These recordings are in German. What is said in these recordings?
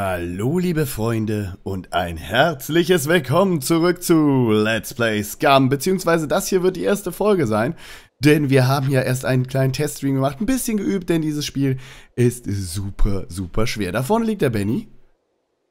Hallo liebe Freunde und ein herzliches Willkommen zurück zu Let's Play Scum, beziehungsweise das hier wird die erste Folge sein, denn wir haben ja erst einen kleinen Teststream gemacht, ein bisschen geübt, denn dieses Spiel ist super, super schwer. Da vorne liegt der Benni.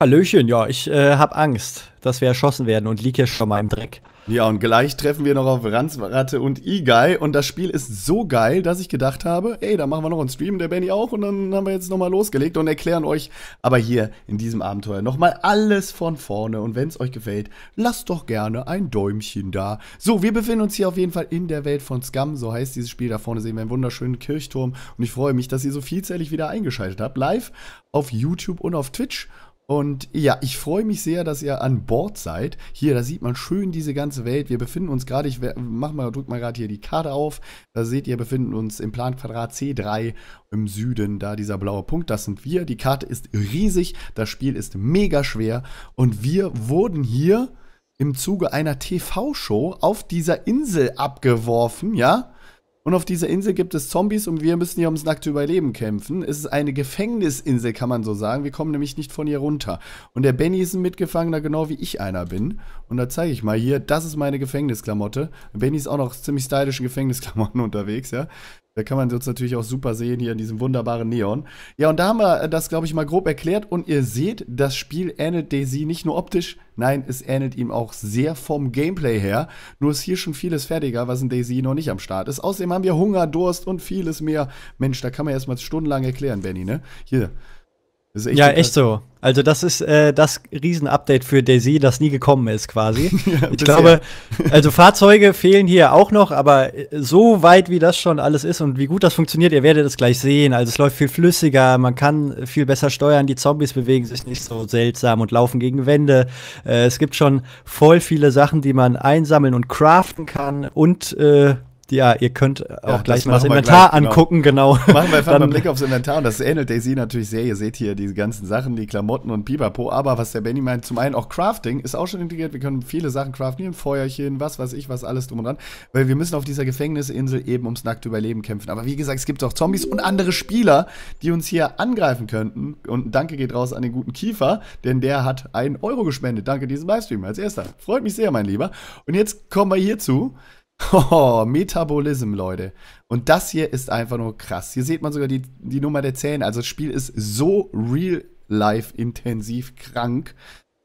Hallöchen, ja, ich hab Angst, dass wir erschossen werden und lieg hier schon mal im Dreck. Ja, und gleich treffen wir noch auf Ranzratte und E-Guy und das Spiel ist so geil, dass ich gedacht habe, ey, da machen wir noch einen Stream, der Benni auch, und dann haben wir jetzt nochmal losgelegt und erklären euch aber hier in diesem Abenteuer nochmal alles von vorne, und wenn es euch gefällt, lasst doch gerne ein Däumchen da. So, wir befinden uns hier auf jeden Fall in der Welt von Scum, so heißt dieses Spiel. Da vorne sehen wir einen wunderschönen Kirchturm und ich freue mich, dass ihr so vielzählig wieder eingeschaltet habt, live auf YouTube und auf Twitch. Und ja, ich freue mich sehr, dass ihr an Bord seid. Hier, da sieht man schön diese ganze Welt. Wir befinden uns gerade, drück mal gerade hier die Karte auf. Da seht ihr, befinden uns im Planquadrat C3 im Süden. Da dieser blaue Punkt, das sind wir. Die Karte ist riesig, das Spiel ist mega schwer. Und wir wurden hier im Zuge einer TV-Show auf dieser Insel abgeworfen, ja? Und auf dieser Insel gibt es Zombies und wir müssen hier ums nackte Überleben kämpfen. Es ist eine Gefängnisinsel, kann man so sagen. Wir kommen nämlich nicht von hier runter. Und der Benni ist ein Mitgefangener, genau wie ich einer bin. Und da zeige ich mal hier, das ist meine Gefängnisklamotte. Benni ist auch noch ziemlich stylisch in Gefängnisklamotten unterwegs, ja. Da kann man uns natürlich auch super sehen hier in diesem wunderbaren Neon. Ja, und da haben wir das, glaube ich, mal grob erklärt. Und ihr seht, das Spiel ähnelt DayZ nicht nur optisch, nein, es ähnelt ihm auch sehr vom Gameplay her. Nur ist hier schon vieles fertiger, was in DayZ noch nicht am Start ist. Außerdem haben wir Hunger, Durst und vieles mehr. Mensch, da kann man erstmal stundenlang erklären, Benni, ne? Hier. Das ist echt ja, echt so. Also das ist das Riesen-Update für DayZ, das nie gekommen ist quasi. Ja, ich glaube, also Fahrzeuge fehlen hier auch noch, aber so weit, wie das schon alles ist und wie gut das funktioniert, ihr werdet es gleich sehen. Also es läuft viel flüssiger, man kann viel besser steuern, die Zombies bewegen sich nicht so seltsam und laufen gegen Wände. Es gibt schon voll viele Sachen, die man einsammeln und craften kann, und ja, ihr könnt auch gleich mal das Inventar gleich, angucken, genau. Machen wir einfach mal einen Blick aufs Inventar, und das ähnelt DayZ natürlich sehr. Ihr seht hier diese ganzen Sachen, die Klamotten und Pipapo, aber was der Benni meint, zum einen auch Crafting ist auch schon integriert. Wir können viele Sachen craften, hier ein Feuerchen, was weiß ich, was alles drum und dran, weil wir müssen auf dieser Gefängnisinsel eben ums nackte Überleben kämpfen. Aber wie gesagt, es gibt auch Zombies und andere Spieler, die uns hier angreifen könnten, und danke geht raus an den guten Kiefer, denn der hat 1 Euro gespendet, danke diesem Livestream als erster. Freut mich sehr, mein Lieber. Und jetzt kommen wir hierzu. Oh, Metabolism, Leute. Und das hier ist einfach nur krass. Hier sieht man sogar die Nummer der Zähne. Also das Spiel ist so real-life-intensiv krank,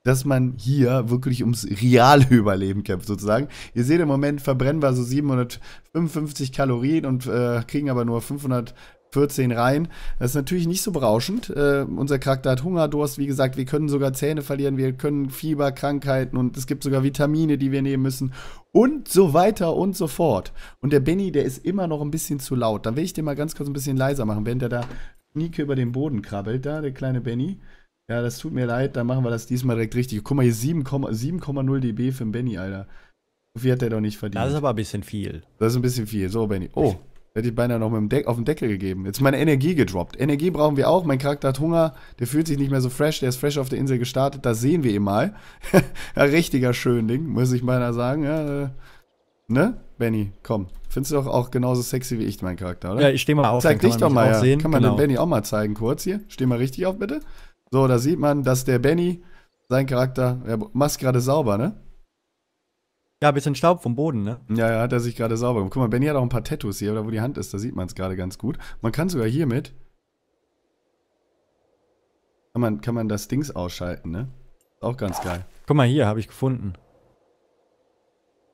dass man hier wirklich ums reale Überleben kämpft, sozusagen. Ihr seht, im Moment verbrennen wir so 755 Kalorien und kriegen aber nur 514 rein. Das ist natürlich nicht so berauschend. Unser Charakter hat Hunger, Durst, wie gesagt, wir können sogar Zähne verlieren, wir können Fieber, Krankheiten, und es gibt sogar Vitamine, die wir nehmen müssen und so weiter und so fort. Und der Benni, der ist immer noch ein bisschen zu laut. Dann will ich den mal ganz kurz ein bisschen leiser machen, während der da Schnieke über den Boden krabbelt, da, der kleine Benni. Ja, das tut mir leid, dann machen wir das diesmal direkt richtig. Guck mal, hier 7,0 dB für den Benni, Alter. So viel hat der doch nicht verdient. Das ist aber ein bisschen viel. Das ist ein bisschen viel. So, Benni. Oh. Hätte ich beinahe noch mit dem auf den Deckel gegeben. Jetzt meine Energie gedroppt. Energie brauchen wir auch. Mein Charakter hat Hunger. Der fühlt sich nicht mehr so fresh. Der ist fresh auf der Insel gestartet. Das sehen wir ihn mal. Ja, richtiger schön Ding, muss ich beinahe sagen. Ja, ne, Benni? Komm. Findest du doch auch genauso sexy wie ich, mein Charakter, oder? Ja, ich steh mal auf. Zeig dich doch mal. Ja. Kann man den Benni auch mal zeigen, kurz hier? Steh mal richtig auf, bitte. So, da sieht man, dass der Benni, sein Charakter, er macht gerade sauber, ne? Ja, ein bisschen Staub vom Boden, ne? Ja, ja, hat er sich gerade sauber gemacht. Guck mal, Benni hat auch ein paar Tattoos hier, oder wo die Hand ist, da sieht man es gerade ganz gut. Man kann sogar hiermit kann man das Dings ausschalten, ne? Ist auch ganz geil. Guck mal, hier habe ich gefunden.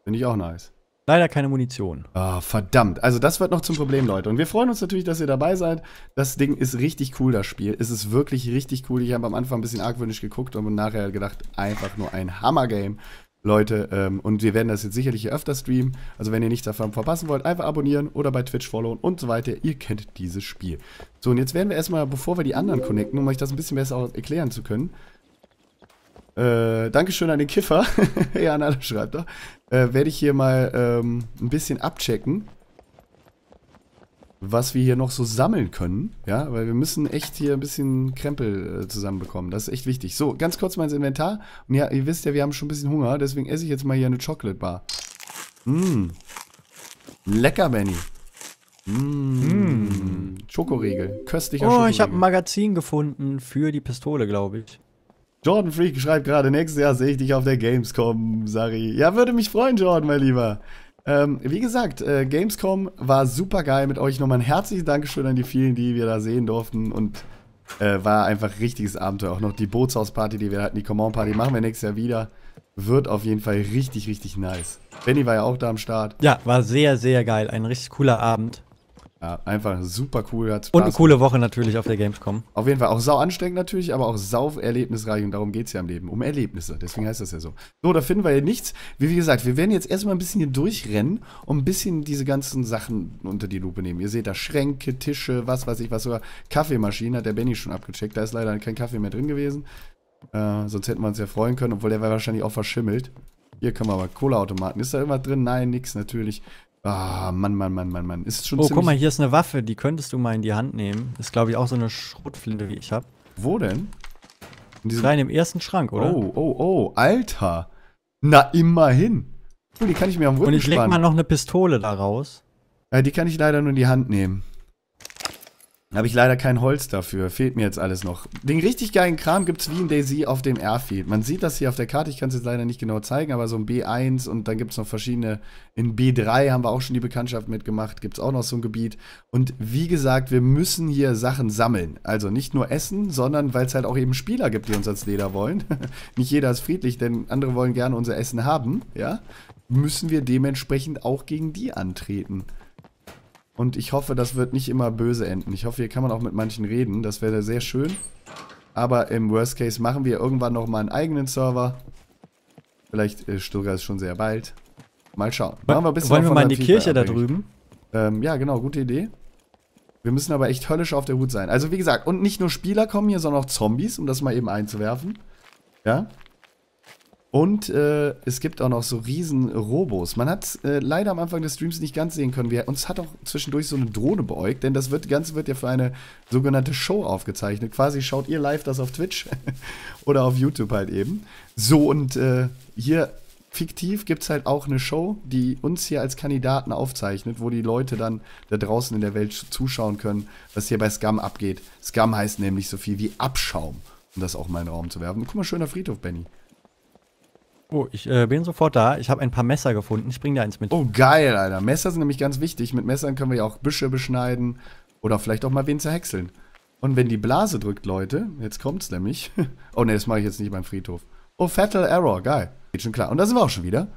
Finde ich auch nice. Leider keine Munition. Ah, verdammt. Also das wird noch zum Problem, Leute. Und wir freuen uns natürlich, dass ihr dabei seid. Das Ding ist richtig cool, das Spiel. Es ist wirklich richtig cool. Ich habe am Anfang ein bisschen argwöhnisch geguckt und nachher gedacht, einfach nur ein Hammer-Game. Leute, und wir werden das jetzt sicherlich hier öfter streamen. Also wenn ihr nichts davon verpassen wollt, einfach abonnieren oder bei Twitch followen und so weiter. Ihr kennt dieses Spiel. So, und jetzt werden wir erstmal, bevor wir die anderen connecten, um euch das ein bisschen besser auch erklären zu können. Dankeschön an den Kiffer. Ja, an alle schreibt doch. Werde ich hier mal ein bisschen abchecken, was wir hier noch so sammeln können, ja, weil wir müssen echt hier ein bisschen Krempel zusammenbekommen, das ist echt wichtig. So, ganz kurz mal ins Inventar, und ja, ihr wisst ja, wir haben schon ein bisschen Hunger, deswegen esse ich jetzt mal hier eine Chocolate Bar. Lecker, Benni. Mm. Schokoriegel. Köstlicher Schokoriegel. Oh, ich habe ein Magazin gefunden für die Pistole, glaube ich. Jordan Freak schreibt gerade, nächstes Jahr sehe ich dich auf der Gamescom, Sari. Ja, würde mich freuen, Jordan, mein Lieber. Wie gesagt, Gamescom war super geil mit euch. Nochmal ein herzliches Dankeschön an die vielen, die wir da sehen durften. Und war einfach richtiges Abenteuer. Auch noch die Bootshausparty, die wir hatten, die Command-Party, machen wir nächstes Jahr wieder. Wird auf jeden Fall richtig, richtig nice. Benni war ja auch da am Start. Ja, war sehr, sehr geil. Ein richtig cooler Abend. Ja, einfach super cool. Hat Spaß und eine coole Woche natürlich auf der Gamescom. Auf jeden Fall. Auch sau anstrengend natürlich, aber auch sau erlebnisreich. Und darum geht es ja im Leben. Um Erlebnisse. Deswegen heißt das ja so. So, da finden wir ja nichts. Wie gesagt, wir werden jetzt erstmal ein bisschen hier durchrennen und ein bisschen diese ganzen Sachen unter die Lupe nehmen. Ihr seht da Schränke, Tische, was weiß ich was. Sogar Kaffeemaschinen hat der Benni schon abgecheckt. Da ist leider kein Kaffee mehr drin gewesen. Sonst hätten wir uns ja freuen können, obwohl der war wahrscheinlich auch verschimmelt. Hier können wir aber Cola-Automaten. Ist da irgendwas drin? Nein, nix natürlich. Ah, Mann, Mann, Mann, Mann, Mann. Ist schon ziemlich... Oh, guck mal, hier ist eine Waffe, die könntest du mal in die Hand nehmen. Ist, glaube ich, auch so eine Schrotflinte, wie ich habe. Wo denn? In diesem... Rein im ersten Schrank, oder? Oh, oh, oh, Alter. Na, immerhin. Oh, die kann ich mir am Rücken spannen. Und ich leg mal noch eine Pistole da raus. Ja, die kann ich leider nur in die Hand nehmen. Habe ich leider kein Holz dafür. Fehlt mir jetzt alles noch. Den richtig geilen Kram gibt es wie in DayZ auf dem Airfield. Man sieht das hier auf der Karte. Ich kann es jetzt leider nicht genau zeigen, aber so ein B1 und dann gibt es noch verschiedene. In B3 haben wir auch schon die Bekanntschaft mitgemacht. Gibt es auch noch so ein Gebiet. Und wie gesagt, wir müssen hier Sachen sammeln. Also nicht nur essen, sondern weil es halt auch eben Spieler gibt, die uns als Leder wollen. Nicht jeder ist friedlich, denn andere wollen gerne unser Essen haben. Ja, müssen wir dementsprechend auch gegen die antreten. Und ich hoffe, das wird nicht immer böse enden. Ich hoffe, hier kann man auch mit manchen reden. Das wäre sehr schön. Aber im Worst Case machen wir irgendwann nochmal einen eigenen Server. Vielleicht sogar ist schon sehr bald. Mal schauen. Machen wir ein bisschen. Wollen wir mal in die Kirche da drüben? Ja, genau. Gute Idee. Wir müssen aber echt höllisch auf der Hut sein. Also wie gesagt, und nicht nur Spieler kommen hier, sondern auch Zombies, um das mal eben einzuwerfen. Ja. Und es gibt auch noch so riesen Robos. Man hat es leider am Anfang des Streams nicht ganz sehen können. Uns hat auch zwischendurch so eine Drohne beäugt, denn das Ganze wird ja für eine sogenannte Show aufgezeichnet. Quasi schaut ihr live das auf Twitch oder auf YouTube halt eben. So, und hier fiktiv gibt es halt auch eine Show, die uns hier als Kandidaten aufzeichnet, wo die Leute dann da draußen in der Welt zuschauen können, was hier bei Scum abgeht. Scum heißt nämlich so viel wie Abschaum, um das auch mal in den Raum zu werfen. Und guck mal, schöner Friedhof, Benni. Oh, ich bin sofort da. Ich habe ein paar Messer gefunden. Ich bringe dir eins mit. Oh, geil, Alter. Messer sind nämlich ganz wichtig. Mit Messern können wir ja auch Büsche beschneiden oder vielleicht auch mal wen zerhäckseln. Und wenn die Blase drückt, Leute, jetzt kommt's nämlich. Oh, ne, das mache ich jetzt nicht beim Friedhof. Oh, Fatal Error, geil. Geht schon klar. Und da sind wir auch schon wieder.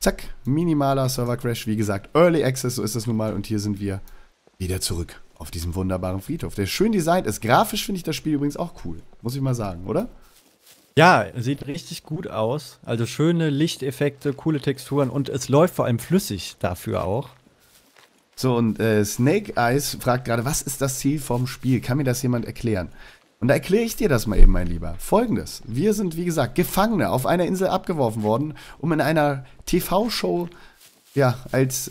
Zack, minimaler Server-Crash. Wie gesagt, Early Access, so ist das nun mal. Und hier sind wir wieder zurück auf diesem wunderbaren Friedhof. Der schön designt ist. Grafisch finde ich das Spiel übrigens auch cool. Muss ich mal sagen, oder? Ja, sieht richtig gut aus. Also schöne Lichteffekte, coole Texturen und es läuft vor allem flüssig dafür auch. So, und Snake Eyes fragt gerade, was ist das Ziel vom Spiel? Kann mir das jemand erklären? Und da erkläre ich dir das mal eben, mein Lieber. Folgendes. Wir sind, wie gesagt, Gefangene auf einer Insel abgeworfen worden, um in einer TV-Show, ja, als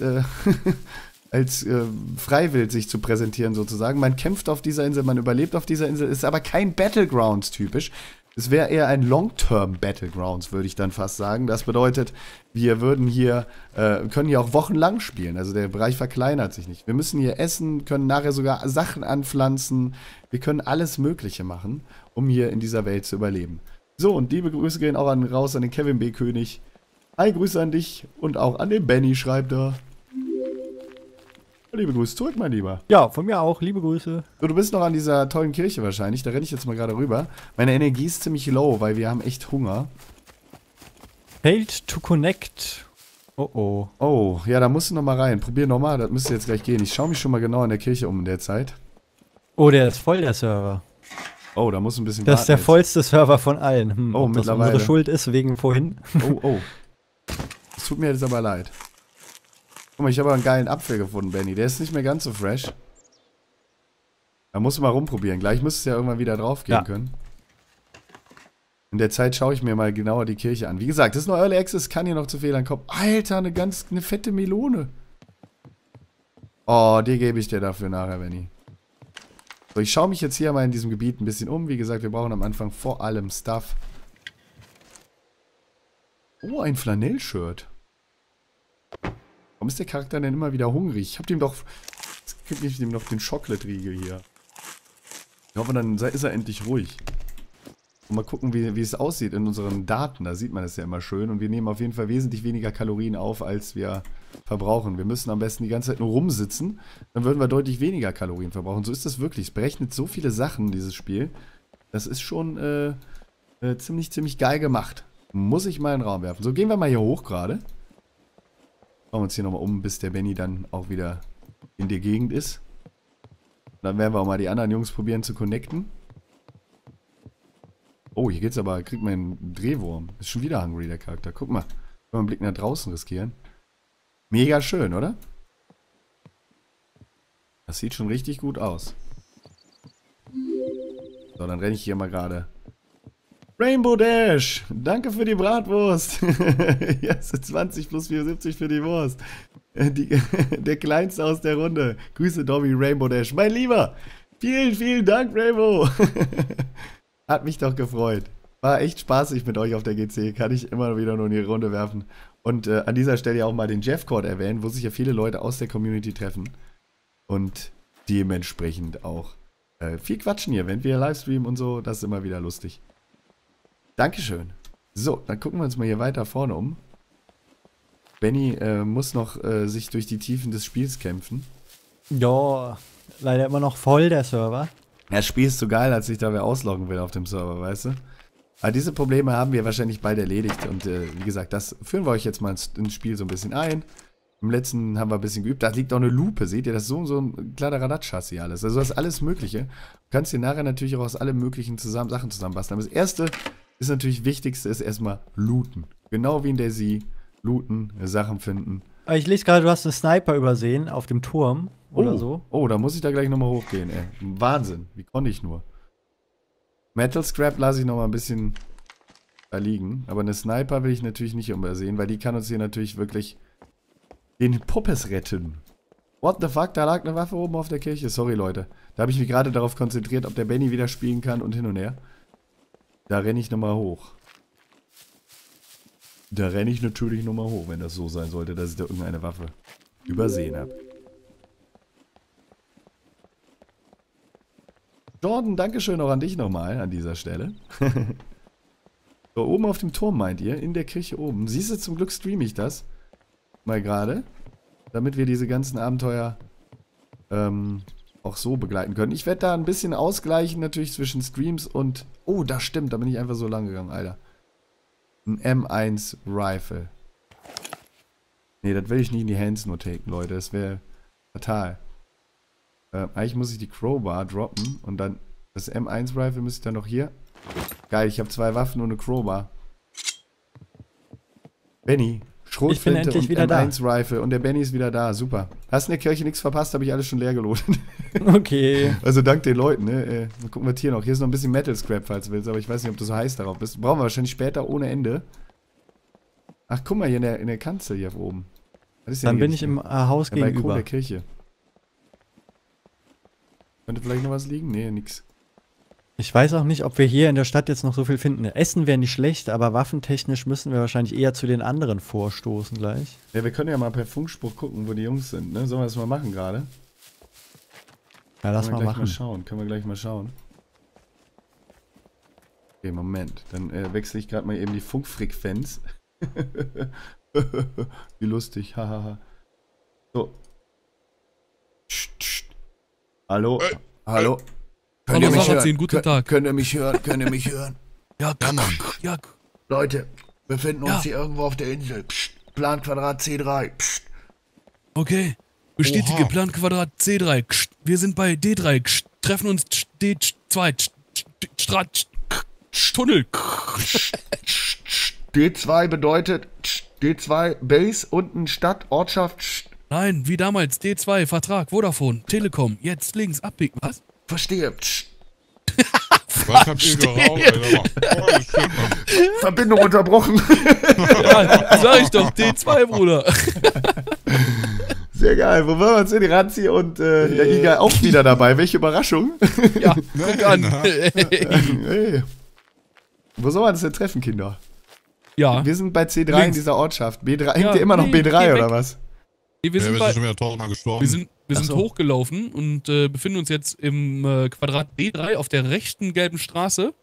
Freiwild sich zu präsentieren sozusagen. Man kämpft auf dieser Insel, man überlebt auf dieser Insel, ist aber kein Battlegrounds typisch. Es wäre eher ein Long-Term Battlegrounds, würde ich dann fast sagen. Das bedeutet, wir würden hier, können hier auch wochenlang spielen. Also der Bereich verkleinert sich nicht. Wir müssen hier essen, können nachher sogar Sachen anpflanzen. Wir können alles Mögliche machen, um hier in dieser Welt zu überleben. So, und liebe Grüße gehen auch raus an den Kevin B. König. Hi, Grüße an dich und auch an den Benni, schreibt er. Liebe Grüße zurück, mein Lieber. Ja, von mir auch. Liebe Grüße. So, du bist noch an dieser tollen Kirche wahrscheinlich. Da renne ich jetzt mal gerade rüber. Meine Energie ist ziemlich low, weil wir haben echt Hunger. Failed to connect. Oh, oh. Oh, ja, da musst du noch mal rein. Probier noch mal. Das müsste jetzt gleich gehen. Ich schaue mich schon mal genau in der Kirche um in der Zeit. Oh, der ist voll, der Server. Oh, da muss ein bisschen warten. Das ist der vollste Server von allen. Hm, oh, mittlerweile. Unsere Schuld ist wegen vorhin. Oh, oh. Es tut mir jetzt aber leid. Guck mal, ich habe einen geilen Apfel gefunden, Benni. Der ist nicht mehr ganz so fresh. Da musst du mal rumprobieren. Gleich müsste es ja irgendwann wieder drauf gehen können. In der Zeit schaue ich mir mal genauer die Kirche an. Wie gesagt, das ist nur Early Access, kann hier noch zu Fehlern kommen. Alter, eine fette Melone. Oh, die gebe ich dir dafür nachher, Benni. So, ich schaue mich jetzt hier mal in diesem Gebiet ein bisschen um. Wie gesagt, wir brauchen am Anfang vor allem Stuff. Oh, ein Flanellshirt. Warum ist der Charakter denn immer wieder hungrig? Ich hab dem doch krieg ich ihm noch den Schokolatriegel hier. Ich hoffe, dann ist er endlich ruhig. Und mal gucken, wie es aussieht in unseren Daten. Da sieht man es ja immer schön. Und wir nehmen auf jeden Fall wesentlich weniger Kalorien auf, als wir verbrauchen. Wir müssen am besten die ganze Zeit nur rumsitzen. Dann würden wir deutlich weniger Kalorien verbrauchen. So ist das wirklich. Es berechnet so viele Sachen, dieses Spiel. Das ist schon ziemlich geil gemacht. Muss ich mal in den Raum werfen. So, gehen wir mal hier hoch gerade. Schauen wir uns hier nochmal um, bis der Benni dann auch wieder in der Gegend ist. Und dann werden wir auch mal die anderen Jungs probieren zu connecten. Oh, hier geht's aber, kriegt man einen Drehwurm. Ist schon wieder hungry, der Charakter. Guck mal, können wir einen Blick nach draußen riskieren. Mega schön, oder? Das sieht schon richtig gut aus. So, dann renne ich hier mal gerade. Rainbow Dash, danke für die Bratwurst. Yes, 20 plus 74 für die Wurst. Der Kleinste aus der Runde. Grüße, Dobby, Rainbow Dash. Mein Lieber, vielen, vielen Dank, Rainbow. Hat mich doch gefreut. War echt spaßig mit euch auf der GC. Kann ich immer wieder nur in die Runde werfen. Und an dieser Stelle auch mal den Jeff Court erwähnen, wo sich ja viele Leute aus der Community treffen. Und dementsprechend auch viel quatschen hier, wenn wir Livestreamen und so. Das ist immer wieder lustig. Dankeschön. So, dann gucken wir uns mal hier weiter vorne um. Benni muss noch sich durch die Tiefen des Spiels kämpfen. Ja, leider immer noch voll der Server. Das Spiel ist so geil, als ich da wer ausloggen will auf dem Server, weißt du? Aber diese Probleme haben wir wahrscheinlich bald erledigt. Und wie gesagt, das führen wir euch jetzt mal ins Spiel so ein bisschen ein. Im letzten haben wir ein bisschen geübt. Da liegt auch eine Lupe, seht ihr? Das ist so ein kleiner Radatschassis hier alles. Also das ist alles Mögliche. Du kannst dir nachher natürlich auch aus allen möglichen Sachen zusammenbasteln. Aber das Erste ist natürlich Wichtigste, ist erstmal looten. Genau wie in DayZ. Looten, Sachen finden. Ich lese gerade, du hast einen Sniper übersehen auf dem Turm. Oder so. Oh, da muss ich da gleich nochmal hochgehen, ey. Wahnsinn, wie konnte ich nur. Metal Scrap lasse ich nochmal ein bisschen da liegen. Aber eine Sniper will ich natürlich nicht übersehen, weil die kann uns hier natürlich wirklich den Puppes retten. What the fuck, da lag eine Waffe oben auf der Kirche. Sorry, Leute. Da habe ich mich gerade darauf konzentriert, ob der Benni wieder spielen kann und hin und her. Da renne ich nochmal hoch. Da renne ich natürlich nochmal hoch, wenn das so sein sollte, dass ich da irgendeine Waffe übersehen habe. Jordan, Dankeschön auch an dich nochmal an dieser Stelle. So, oben auf dem Turm meint ihr, in der Kirche oben. Siehst du, zum Glück streame ich das mal gerade, damit wir diese ganzen Abenteuer auch so begleiten können. Ich werde da ein bisschen ausgleichen natürlich zwischen Streams und... Oh, das stimmt, da bin ich einfach so lang gegangen, Alter. Ein M1 Rifle. Nee, das will ich nicht in die Hands nur taken, Leute. Das wäre fatal. Eigentlich muss ich die Crowbar droppen und dann das M1 Rifle müsste ich dann noch hier. Geil, ich habe zwei Waffen und eine Crowbar. Benni, Schrotflinte und M1 Rifle und der Benni ist wieder da, super. Hast in der Kirche nichts verpasst, habe ich alles schon leer gelotet. Okay. Also dank den Leuten, ne? Mal gucken wir hier noch. Hier ist noch ein bisschen Metal Scrap, falls du willst, aber ich weiß nicht, ob du so heiß darauf bist. Brauchen wir wahrscheinlich später ohne Ende. Ach, guck mal, hier in der Kanzel hier oben. Was ist denn dann bin ich im Haus gegenüber. Balkon der Kirche. Könnte vielleicht noch was liegen? Nee, nix. Ich weiß auch nicht, ob wir hier in der Stadt jetzt noch so viel finden. Essen wäre nicht schlecht, aber waffentechnisch müssen wir wahrscheinlich eher zu den anderen vorstoßen gleich. Ja, wir können ja mal per Funkspruch gucken, wo die Jungs sind, ne? Sollen wir das mal machen gerade? Ja, lass mal machen. Können wir gleich mal schauen. Okay, Moment. Dann wechsle ich gerade mal eben die Funkfrequenz. Wie lustig, hahaha. So. Hallo? Hallo? Könnt ihr mich hören? Guten Tag. Könnt ihr mich hören? Könnt ihr mich hören? Ja, Mann. Ja. Leute, wir befinden uns hier irgendwo auf der Insel. Psst. Plan Quadrat C3. Psst. Okay. Bestätige Plan Quadrat C3. Psst. Wir sind bei D3. Psst. Treffen uns D2. Tunnel. D2 bedeutet D2 Base unten Stadt, Ortschaft. Psst. Nein, wie damals, D2, Vertrag, Vodafone, Telekom, jetzt links, abbiegen, was? Verstehe. Was habt ihr geraucht, Alter? Oh, Verbindung unterbrochen. Ja, sag ich doch, D2, Bruder. Sehr geil, wo waren wir uns hin? Die Ranzi und der E-Guy auch wieder dabei, welche Überraschung. Ja, guck an. Hey. Wo soll man das denn treffen, Kinder? Ja. Wir sind bei C3 links. In dieser Ortschaft, B3, hängt ihr immer noch B3, oder was? Wir sind schon wieder 1000 Mal gestorben. Wir sind Wir sind hochgelaufen und befinden uns jetzt im Quadrat D3 auf der rechten gelben Straße.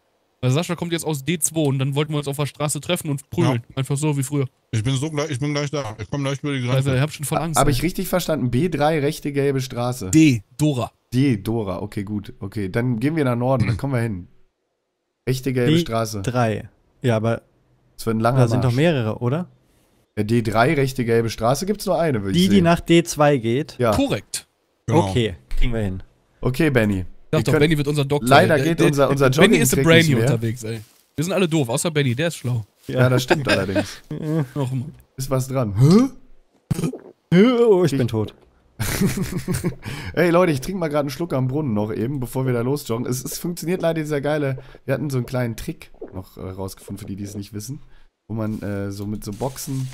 Weil Sascha kommt jetzt aus D2 und dann wollten wir uns auf der Straße treffen und prügeln. Ja. Einfach so wie früher. Ich bin gleich da. Ich komme gleich über die Grenze. Also, ich hab schon voll Angst. Habe ich richtig verstanden? B3, rechte gelbe Straße. D, Dora. D, Dora. Okay, gut. Okay, dann gehen wir nach Norden. Dann kommen wir hin. Rechte gelbe Straße. D3. Ja, aber das wird ein langer Marsch. Da sind doch mehrere, oder? D3, rechte gelbe Straße, gibt's nur eine, würde ich sagen. Die nach D2 geht? Ja. Korrekt. Genau. Okay, kriegen wir hin. Okay, Benni. Sag doch, Benni wird unser Doktor. Leider geht unser Jogging-Trick. Benni ist der Brainy unterwegs, ey. Wir sind alle doof, außer Benni, der ist schlau. Ja, ja, das stimmt allerdings. Noch immer. Ist was dran. Hä? Oh, ich bin tot. Ey Leute, ich trinke mal gerade einen Schluck am Brunnen noch eben, bevor wir da losjoggen. Es funktioniert leider dieser geile, wir hatten so einen kleinen Trick noch rausgefunden, für die, die es nicht wissen. Wo man so mit so Boxen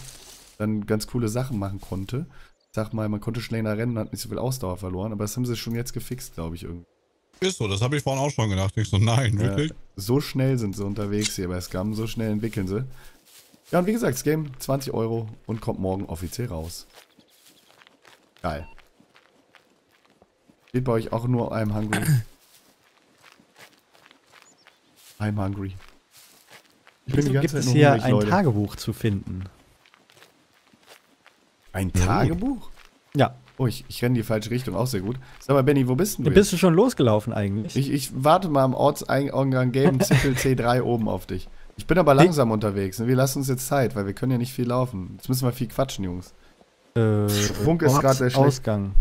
dann ganz coole Sachen machen konnte. Ich sag mal, man konnte schneller rennen, hat nicht so viel Ausdauer verloren, aber das haben sie schon jetzt gefixt, glaube ich, irgendwie. Ist so, das habe ich vorhin auch schon gedacht. Ich so, nein, wirklich? So schnell sind sie unterwegs hier bei Scum, so schnell entwickeln sie. Ja, und wie gesagt, das Game 20 Euro und kommt morgen offiziell raus. Geil. Geht bei euch auch nur I'm hungry. I'm hungry. Ich bin die ganze Zeit nur hungrig, Leute. Gibt es hier ein Tagebuch zu finden? Ein Tagebuch? Ja. Oh, ich renne die falsche Richtung, auch sehr gut. Sag mal, Benni, wo bist denn du? Bist du schon losgelaufen eigentlich? Ich warte mal am Ortseingang Game Zipfel C3 oben auf dich. Ich bin aber langsam unterwegs. Ne? Wir lassen uns jetzt Zeit, weil wir können ja nicht viel laufen. Jetzt müssen wir viel quatschen, Jungs. Funk ist gerade sehr schlecht. Ausgang.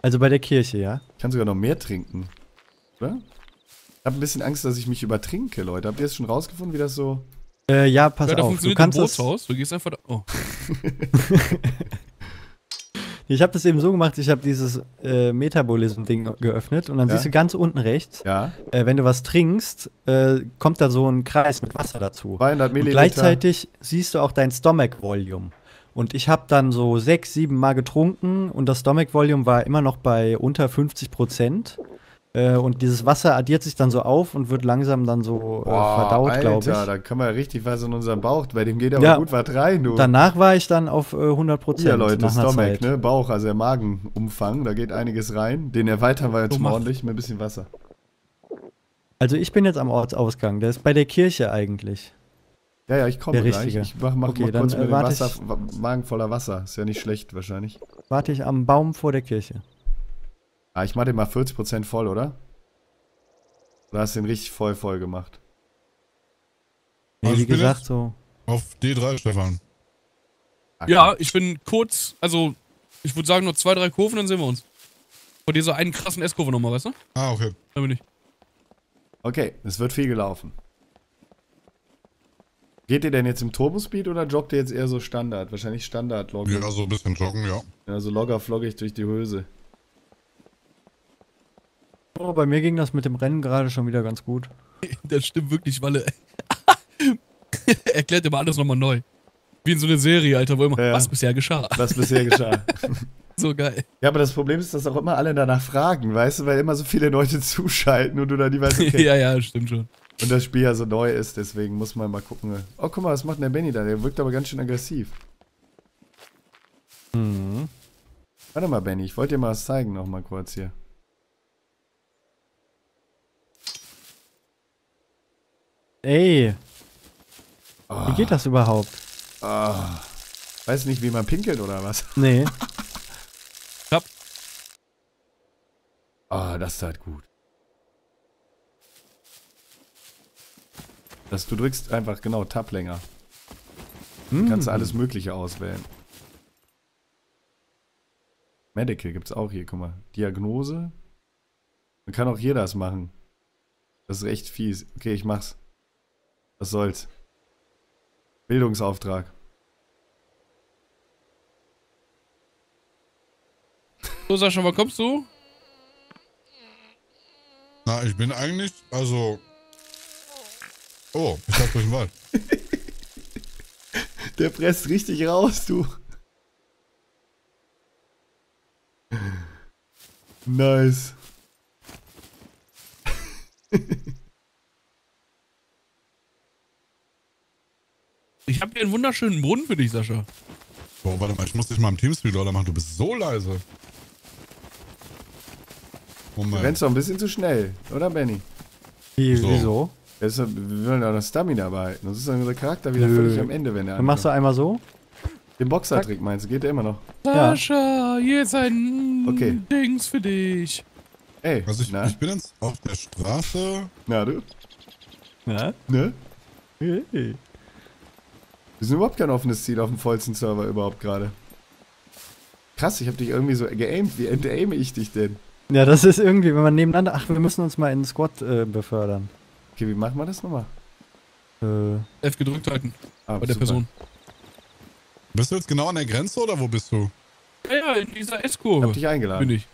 Also bei der Kirche, ja? Ich kann sogar noch mehr trinken. Oder? Ich habe ein bisschen Angst, dass ich mich übertrinke, Leute. Habt ihr es schon rausgefunden, wie das so... ja, pass auf. Du kannst das... Du gehst einfach da... Oh. Ich habe das eben so gemacht, ich habe dieses Metabolism-Ding geöffnet und dann siehst du ganz unten rechts, wenn du was trinkst, kommt da so ein Kreis mit Wasser dazu. 200 Milliliter. Und gleichzeitig siehst du auch dein Stomach-Volume. Und ich habe dann so 6-7 Mal getrunken und das Stomach-Volume war immer noch bei unter 50%. Und dieses Wasser addiert sich dann so auf und wird langsam dann so verdaut, glaube ich. Da kann man ja richtig was in unserem Bauch, bei dem geht aber gut was rein, du. Danach war ich dann auf 100%. Ja, Leute, Stomach, ne? Bauch, also der Magenumfang, da geht einiges rein. Den erweitern wir jetzt mal ordentlich mit ein bisschen Wasser. Also ich bin jetzt am Ortsausgang, der ist bei der Kirche eigentlich. Ja, ich komme gleich. Ich mach mal kurz mit dem Wasser, Magen voller Wasser, ist ja nicht schlecht wahrscheinlich. Warte ich am Baum vor der Kirche. Ah, ich mach den mal 40% voll, oder? Du hast den richtig voll gemacht. Nee, wie gesagt, so. Auf D3, Stefan. Okay. Ja, ich bin kurz, also ich würde sagen, nur 2-3 Kurven, dann sehen wir uns. Vor dir so einen krassen S-Kurve nochmal, weißt du? Ah, okay. Da bin ich. Okay, es wird viel gelaufen. Geht ihr denn jetzt im Turbospeed oder joggt ihr jetzt eher so Standard? Wahrscheinlich Standard-Loggen. Ja, so ein bisschen joggen, ja. Ja, so logger-floggig durch die Hülse. Oh, bei mir ging das mit dem Rennen gerade schon wieder ganz gut. Das stimmt wirklich, Walle. Erklärt immer alles nochmal neu. Wie in so einer Serie, Alter, wo immer, was bisher geschah. Was bisher geschah. So geil. Ja, aber das Problem ist, dass auch immer alle danach fragen, weißt du, weil immer so viele Leute zuschalten und du dann nie weißt, okay. Ja, stimmt schon. Und das Spiel ja so neu ist, deswegen muss man mal gucken. Oh, guck mal, was macht denn der Benni da? Der wirkt aber ganz schön aggressiv. Mhm. Warte mal, Benni, ich wollte dir mal was zeigen nochmal kurz hier. Ey, wie geht das überhaupt? Weiß nicht, wie man pinkelt oder was? Nee. Stopp. Das tat gut. Du drückst einfach, genau, Tab länger. Du kannst alles Mögliche auswählen. Medical gibt's auch hier, guck mal. Diagnose. Man kann auch hier das machen. Das ist echt fies. Okay, ich mach's. Was soll's? Bildungsauftrag. So, Sascha, wo kommst du? Na, ich bin eigentlich, also... Oh, ich hab durch den Wald. Der presst richtig raus, du. Nice. Ich habe hier einen wunderschönen Brunnen für dich, Sascha. Boah, warte mal, ich muss dich mal im Teamspeed lauter machen, du bist so leise. Moment. Du rennst doch ein bisschen zu schnell, oder Benni? Wieso? Deshalb, wir wollen ja noch Stamina behalten. Das ist dann unser Charakter wieder völlig am Ende, wenn er ankommt. Dann machst du einmal so. Den Boxertrick meinst du? Geht der immer noch? Sascha, hier ist ein Dings für dich. Ey, also ich bin jetzt auf der Straße. Na du? Na? Ne? Hey. Wir sind überhaupt kein offenes Ziel auf dem vollsten Server überhaupt gerade. Krass, ich hab dich irgendwie so geaimt. Wie entaime ich dich denn? Ja, das ist irgendwie, wenn man nebeneinander... Ach, wir müssen uns mal in den Squad befördern. Okay, wie machen wir das nochmal? F gedrückt halten. Bei der Person. Bist du jetzt genau an der Grenze oder wo bist du? Ja, in dieser S-Kurve. Ich hab dich eingeladen. Bin ich.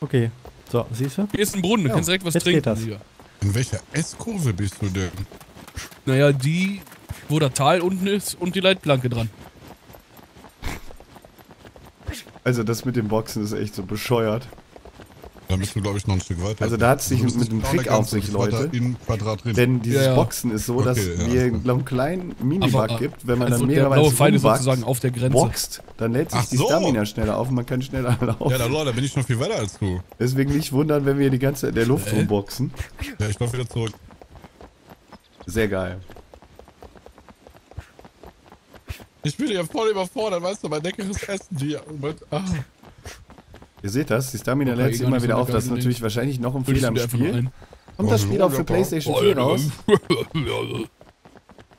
Okay. So, siehst du? Hier ist ein Brunnen, du kannst direkt was trinken. In welcher S-Kurve bist du denn? Naja, die, wo der Tal unten ist und die Leitplanke dran. Also das mit dem Boxen ist echt so bescheuert. Da müssen wir, glaube ich, noch ein Stück weiter. Also da hat es sich mit dem Trick auf sich, Leute. Denn dieses Boxen ist so, dass wir noch einen kleinen Minibug gibt. Wenn man dann mehrmals auf der Grenze boxt, dann lädt sich die Stamina schneller auf und man kann schneller laufen. Ja, da bin ich noch viel weiter als du. Deswegen nicht wundern, wenn wir die ganze Zeit in der Luft rumboxen. Ja, ich laufe wieder zurück. Sehr geil. Ich bin ja voll überfordert, weißt du, mein leckeres Essen hier. Ihr seht das, die Stamina lädt sich immer wieder auf. Das ist natürlich wahrscheinlich noch ein Fehler am Spiel. Kommt das Spiel auch für PlayStation 4 raus?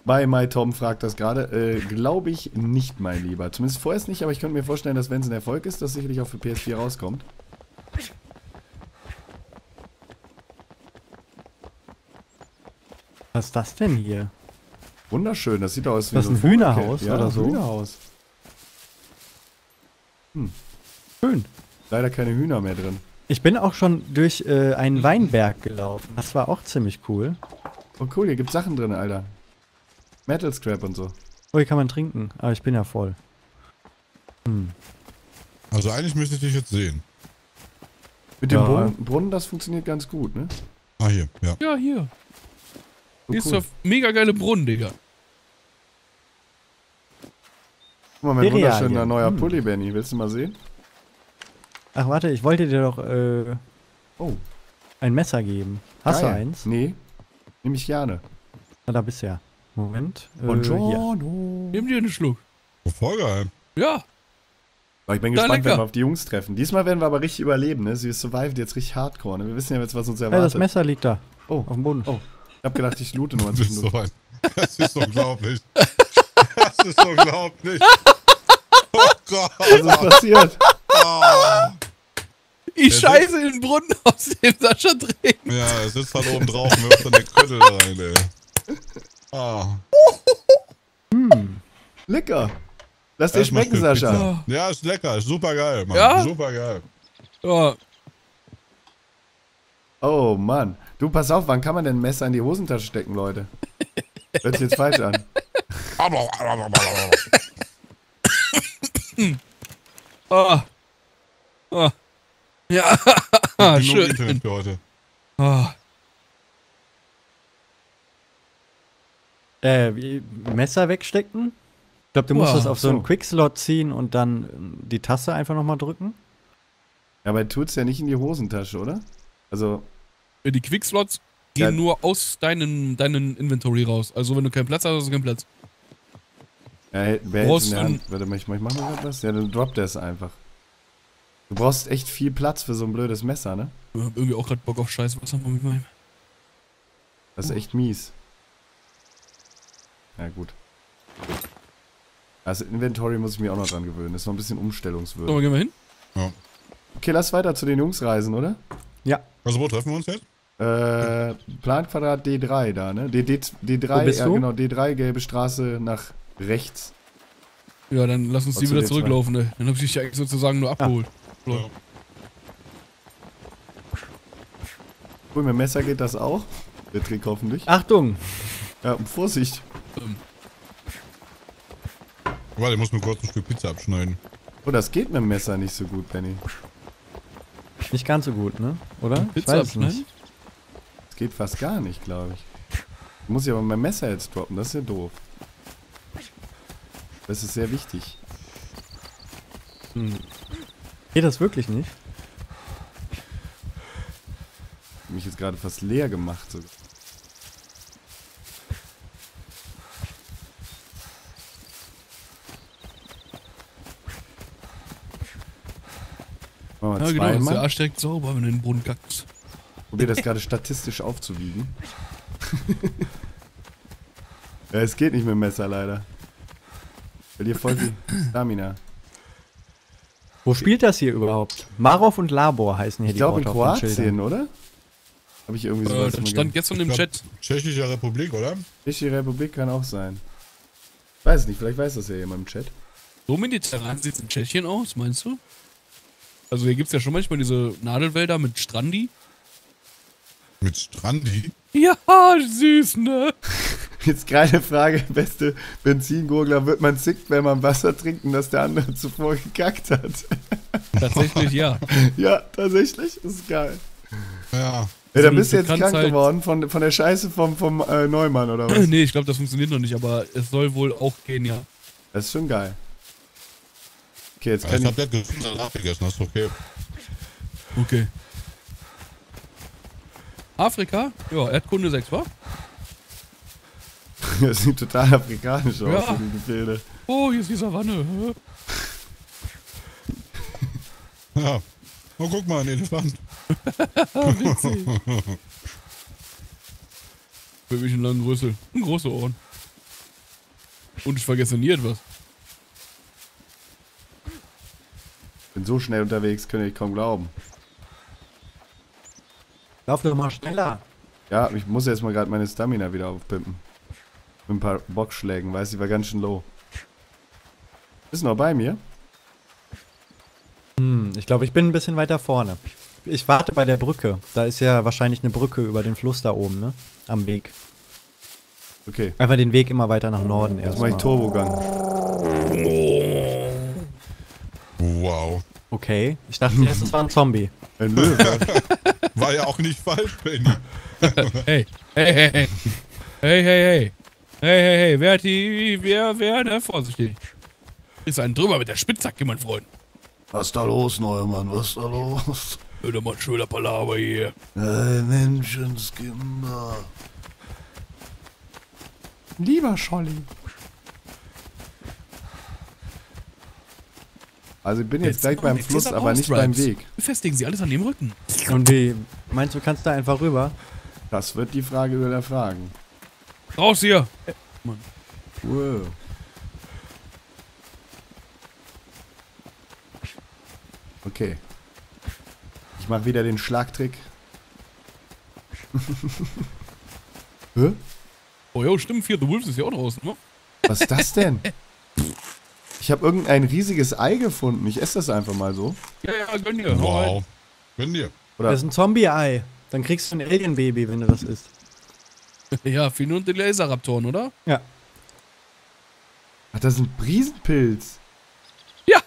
Bei MyTom fragt das gerade. Glaube ich nicht, mein Lieber. Zumindest vorerst nicht, aber ich könnte mir vorstellen, dass wenn es ein Erfolg ist, das sicherlich auch für PS4 rauskommt. Was ist das denn hier? Wunderschön, das sieht aus wie so ein Hühnerhaus oder so. Hühnerhaus. Hm. Schön. Leider keine Hühner mehr drin. Ich bin auch schon durch einen Weinberg gelaufen. Das war auch ziemlich cool. Oh cool, hier gibt's Sachen drin, Alter. Metal Scrap und so. Oh, hier kann man trinken. Aber ich bin ja voll. Hm. Also eigentlich müsste ich dich jetzt sehen. Mit dem Brunnen, das funktioniert ganz gut, ne? Ah, hier, ja. Ja, hier. Hier ist doch mega geile Brunnen, Digga. Guck mal, mein wunderschöner neuer Pulli, Benni. Willst du mal sehen? Ach, warte, ich wollte dir doch ein Messer geben. Hast du eins? Nee, nehm ich gerne. Na, da bist du ja. Moment. Buongiorno. Nimm dir einen Schluck. Voll geil. Ja. Aber ich bin gespannt, wenn wir auf die Jungs treffen. Diesmal werden wir aber richtig überleben, ne? Sie survived jetzt richtig hardcore, ne? Wir wissen ja jetzt, was uns erwartet. Ja, das Messer liegt da. Oh, auf dem Boden. Oh. Ich hab gedacht, ich loote nur zwischendurch. Das ist unglaublich. Das ist unglaublich. Oh Gott. Was ist passiert? Oh. Ich scheiße in den Brunnen, aus dem Sascha trinkt. Ja, er sitzt halt oben drauf und wirft dann den Krüttel rein, ey. Ah. Lecker. Lass dir schmecken, Sascha. Ja, ist lecker, ist super geil, Mann. Ja? Super geil. Ja. Oh, Mann. Du, pass auf, wann kann man denn ein Messer in die Hosentasche stecken, Leute? Hört sich jetzt falsch an. Oh. Oh. Ja, schön. Für heute. Oh. Messer wegstecken? Ich glaube, du musst das auf so einen Quickslot ziehen und dann die Taste einfach nochmal drücken. Ja, aber tut's ja nicht in die Hosentasche, oder? Also. Die Quickslots gehen nur aus deinem Inventory raus. Also, wenn du keinen Platz hast, hast du keinen Platz. Ja, wer hält in der Hand? Warte mal, ich mach mal was. Ja, dann droppt der es einfach. Du brauchst echt viel Platz für so ein blödes Messer, ne? Ich hab irgendwie auch gerade Bock auf Scheiße. Was haben wir mit meinem? Das ist echt mies. Ja, gut. Also Inventory muss ich mir auch noch dran gewöhnen. Das ist noch ein bisschen umstellungswürdig. So, gehen wir hin? Ja. Okay, lass weiter zu den Jungs reisen, oder? Ja. Also wo treffen wir uns jetzt? Planquadrat D3 da, ne? D3, ja genau, D3, gelbe Straße nach rechts. Ja, dann lass uns die wieder zurücklaufen, ne? Dann hab ich dich ja sozusagen nur abgeholt. Ja. Cool, mit dem Messer geht das auch. Der Trick hoffentlich. Achtung! Ja, Vorsicht! Warte, ich muss mir kurz ein Stück Pizza abschneiden. Oh, das geht mit dem Messer nicht so gut, Benni. Nicht ganz so gut, ne? Oder? Pizza abschneiden? Das geht fast gar nicht, glaube ich. Muss ich aber mein Messer jetzt droppen, das ist ja doof. Das ist sehr wichtig. Hm. Geht das wirklich nicht? mich jetzt gerade fast leer gemacht. Oh, ja, genau, ist der Arsch direkt sauber, wenn du in den Boden kackst. Probier das gerade statistisch aufzuwiegen. Ja, es geht nicht mit dem Messer, leider. Weil ihr voll viel Stamina. Wo spielt das hier überhaupt? Marov und Labor heißen hier die Orte. Ich glaube in Kroatien, oder? Habe ich irgendwie sowas. Das stand gestern im Chat. Tschechische Republik, oder? Tschechische Republik kann auch sein. Weiß nicht, vielleicht weiß das ja jemand im Chat. So mediterran sieht es in Tschechien aus, meinst du? Also hier gibt es ja schon manchmal diese Nadelwälder mit Strandi. Mit Strandi? Ja, süß, ne? Jetzt keine Frage, beste Benzingurgler, wird man sick, wenn man Wasser trinkt und dass der andere zuvor gekackt hat? Tatsächlich, ja. Ja, tatsächlich, das ist geil. Ja. Ja, da bist du jetzt krank halt geworden von der Scheiße vom Neumann, oder was? Nee, ich glaube, das funktioniert noch nicht, aber es soll wohl auch gehen, ja. Das ist schon geil. Okay, jetzt ja, kann ich... Tablett gegessen, das ist okay. Okay. Afrika? Ja, Erdkunde 6, wa? Das sieht total afrikanisch aus, ja. Die Gefilde. Oh, hier ist die Savanne. Ja. Oh, guck mal, ein Elefant. Witzig. Für mich einen langen Rüssel. Und große Ohren. Und ich vergesse nie etwas. Ich bin so schnell unterwegs, könnte ich kaum glauben. Lauf doch mal schneller. Ja, ich muss jetzt mal gerade meine Stamina wieder aufpimpen. Mit ein paar Boxschlägen, weiß ich, war ganz schön low. Bist du noch bei mir? Hm, ich glaube, ich bin ein bisschen weiter vorne. Ich warte bei der Brücke. Da ist ja wahrscheinlich eine Brücke über den Fluss da oben, ne? Am Weg. Okay. Einfach den Weg immer weiter nach Norden erstmal. Jetzt mach ich Turbogang. Wow. Okay, ich dachte erst, es war ein Zombie. Ein Löwe. War ja auch nicht falsch, Benni. Hey, hey, hey, hey. Hey, hey, hey. Hey, hey, hey, wer, ne, vorsichtig. Ist ein drüber mit der Spitzhacke, mein Freund. Was ist da los, Neumann, was ist da los? Hör doch mal ein schöner Palaver hier. Hey, Menschenskinder. Lieber Scholli. Also ich bin jetzt gleich beim Fluss, aber nicht beim Weg. Befestigen Sie alles an dem Rücken. Und wie, meinst du, kannst da einfach rüber? Das wird die Frage über der Fragen. Raus hier! Mann. Wow. Okay. Ich mach wieder den Schlagtrick. Hä? Oh ja, stimmt, 4 The Wolves ist ja auch draußen, ne? Was ist das denn? Ich hab irgendein riesiges Ei gefunden. Ich esse das einfach mal so. Ja, ja, gönn dir. Wow. Gönn dir. Oder? Das ist ein Zombie-Ei. Dann kriegst du ein Alien-Baby, wenn du das isst. Ja, Fino und die Laserraptoren, oder? Ja. Ach, das ist ein Riesenpilz. Ja!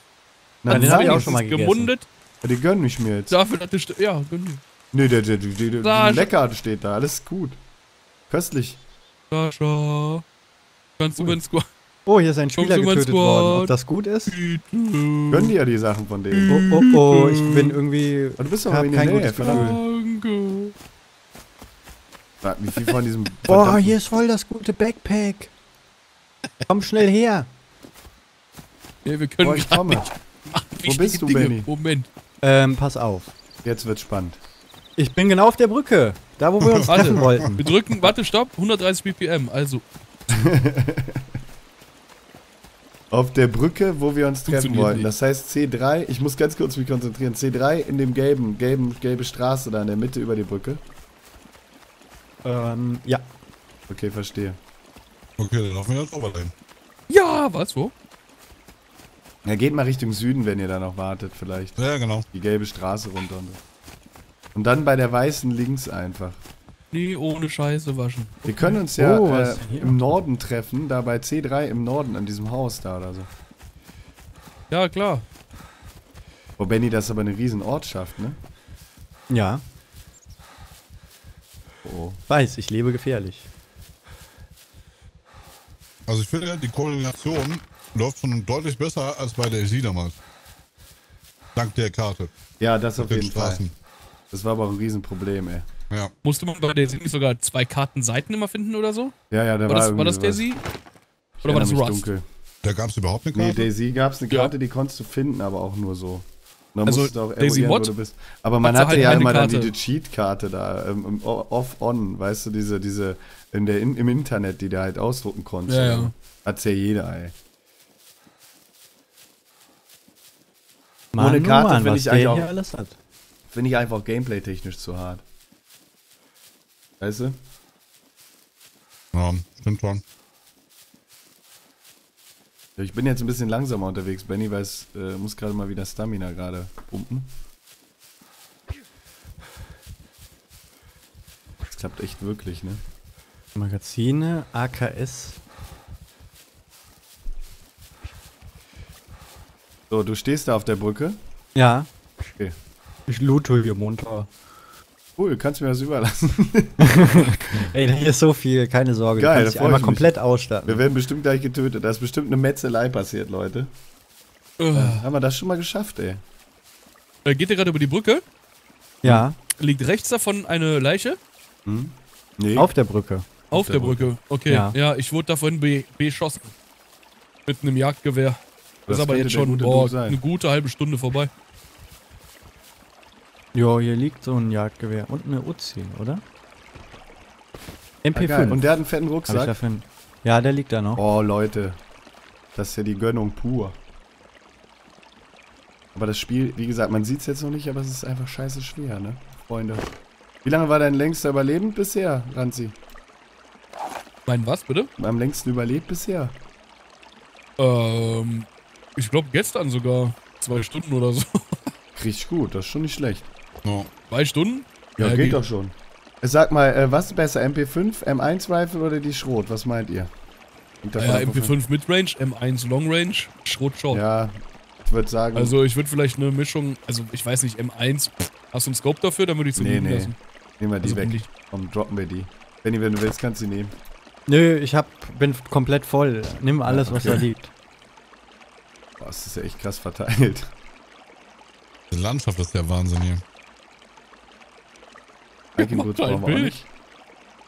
Na, den hab ich auch schon mal gegessen. Gemundet. Ja, die gönn ich mir jetzt. Dafür, dass du, ja, gönn die. Nee, der lecker steht da, alles gut. Köstlich. Sascha. Kannst du meinen Squad? Oh, hier ist ein Spieler getötet worden. Ob das gut ist? Gönn dir ja die Sachen von denen. Oh, oh, oh, ich bin irgendwie... Oh, du bist doch mal in der Nähe, danke. Wie viel von diesem... Boah, hier ist voll das gute Backpack. Komm schnell her. Ja, wir können nicht. Wo bist du, Benni? Moment. Pass auf. Jetzt wird's spannend. Ich bin genau auf der Brücke. Da, wo wir uns treffen wollten. Wir drücken, warte, stopp, 130 BPM, also. Auf der Brücke, wo wir uns treffen wollten. Das heißt C3, ich muss ganz kurz mich konzentrieren. C3 in dem gelbe Straße da in der Mitte über die Brücke. Ja. Okay, verstehe. Okay, dann laufen wir jetzt auch rein. Ja, was, wo? Ja, geht mal Richtung Süden, wenn ihr da noch wartet, vielleicht. Ja, genau. Die gelbe Straße runter. Und dann bei der weißen links einfach. Nee, ohne Scheiße waschen. Wir können uns ja im Norden treffen, da bei C3 im Norden, an diesem Haus da oder so. Ja, klar. Oh, Benni, das ist aber eine riesen Ortschaft, ne? Ja. Oh. Weiß, ich lebe gefährlich. Also ich finde, die Koordination läuft schon deutlich besser als bei DayZ damals. Dank der Karte. Ja, das auf jeden Fall. Das war aber auch ein Riesenproblem, ey. Ja. Musste man bei DayZ nicht sogar zwei Kartenseiten immer finden oder so? Ja, ja, der war das DayZ? Oder war das Rust? Da gab es überhaupt eine Karte? Nee, DayZ gab es eine Karte, die konntest du finden, aber auch nur so. Man musste auch eruieren, wo du bist. Aber man hatte halt ja immer dann diese Cheat-Karte da, off-on, weißt du, diese im Internet, die du halt ausdrucken konntest. Ja, ja. Hat's ja jeder, ey. Mann, ohne Karte finde ich eigentlich auch, gameplay-technisch zu hart. Weißt du? Ja, stimmt schon. Ich bin jetzt ein bisschen langsamer unterwegs, Benni, weil es muss gerade mal wieder Stamina gerade pumpen. Das klappt echt wirklich, ne? Magazine, AKS. So, du stehst da auf der Brücke? Ja. Okay. Ich loote hier munter. Cool, kannst du mir das überlassen? Ey, hier ist so viel, keine Sorge. Geil, du kannst dich einmal komplett ausstatten. Wir werden bestimmt gleich getötet. Da ist bestimmt eine Metzelei passiert, Leute. Ja, haben wir das schon mal geschafft, ey. Geht ihr gerade über die Brücke? Ja. Liegt rechts davon eine Leiche? Hm? Nee. Auf der Brücke. Auf der Brücke, okay. Ja, ja, ich wurde da vorhin beschossen. Mit einem Jagdgewehr. Das ist aber jetzt schon eine gute halbe Stunde vorbei. Jo, hier liegt so ein Jagdgewehr und eine Uzi, oder? MP5. Ah, und der hat einen fetten Rucksack. Ja, der liegt da noch. Oh, Leute. Das ist ja die Gönnung pur. Aber das Spiel, wie gesagt, man sieht es jetzt noch nicht, aber es ist einfach scheiße schwer, ne? Freunde. Wie lange war dein längster überlebend bisher, Ranzi? Mein was, bitte? Am längsten überlebt bisher. Ich glaube gestern sogar. 2 Stunden oder so. Richtig gut, das ist schon nicht schlecht. Oh. 2 Stunden? Ja, geht doch schon. Sag mal, was ist besser, MP5, M1 Rifle oder die Schrot? Was meint ihr? Ja, MP5 Midrange, M1 Long Range, Schrot Short. Ja, ich würde sagen. Also ich würde vielleicht eine Mischung, also ich weiß nicht, M1, hast du einen Scope dafür? Dann würde ich sie nehmen lassen. Nehmen wir die also weg. Komm, droppen wir die. Benni, wenn du willst, kannst du die nehmen. Nö, ich bin komplett voll. Nimm alles, was da liegt. Boah, das ist ja echt krass verteilt. Die Landschaft ist der Wahnsinn hier. Mach dein Bild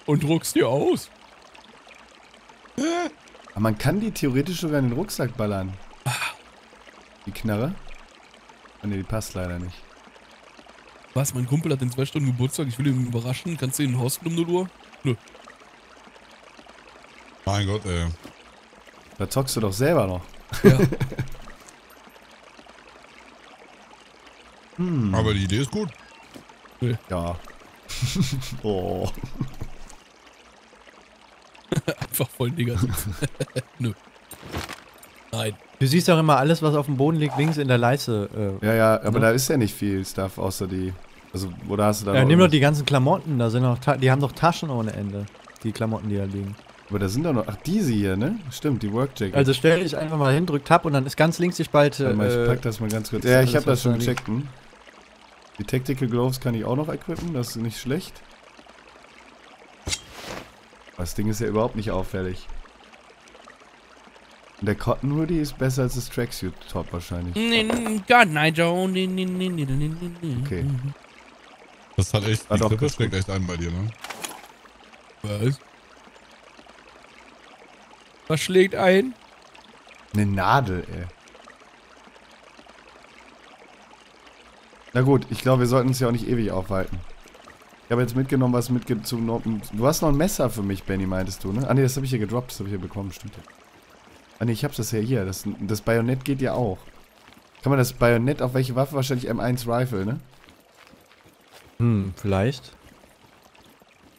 und druckst dir aus. Aber man kann die theoretisch sogar in den Rucksack ballern. Die Knarre? Oh, ne, die passt leider nicht. Was, mein Kumpel hat in 2 Stunden Geburtstag, ich will ihn überraschen. Kannst du ihn hosten um 0 Uhr? Nö. Mein Gott, ey. Da zockst du doch selber noch. Ja. Hm. Aber die Idee ist gut. Ja. Oh. Einfach voll negativ. Nö. Nein. Du siehst doch immer alles, was auf dem Boden liegt, links in der Leiste. Ja, ja, aber da ist ja nicht viel Stuff, außer die... Also, oder hast du da... Ja, nimm doch die ganzen Klamotten, da sind noch... Die haben doch Taschen ohne Ende. Die Klamotten, die da liegen. Aber da sind doch noch... Ach, diese hier, ne? Stimmt, die Workjacket. Also stell dich einfach mal hin, drück Tab und dann ist ganz links die Spalte... Mal, ich pack das mal ganz kurz. Ja, ich hab das schon gecheckt, hm? Die Tactical Gloves kann ich auch noch equippen, das ist nicht schlecht. Das Ding ist ja überhaupt nicht auffällig. Und der Cotton Hoodie ist besser als das Tracksuit Top wahrscheinlich. Gott, nein, Joe. Okay. Das hat echt... Die Klippe schlägt echt ein bei dir, ne? Was? Was schlägt ein? Eine Nadel, ey. Na gut, ich glaube, wir sollten uns ja auch nicht ewig aufhalten. Ich habe jetzt mitgenommen, was mitgezogen. Du hast noch ein Messer für mich, Benni, meintest du, ne? Ah ne, das habe ich hier gedroppt, das habe ich hier bekommen, stimmt. Ah ne, ich habe das ja hier, das Bajonett geht ja auch. Kann man das Bajonett auf welche Waffe? Wahrscheinlich M1 Rifle, ne? Hm, vielleicht.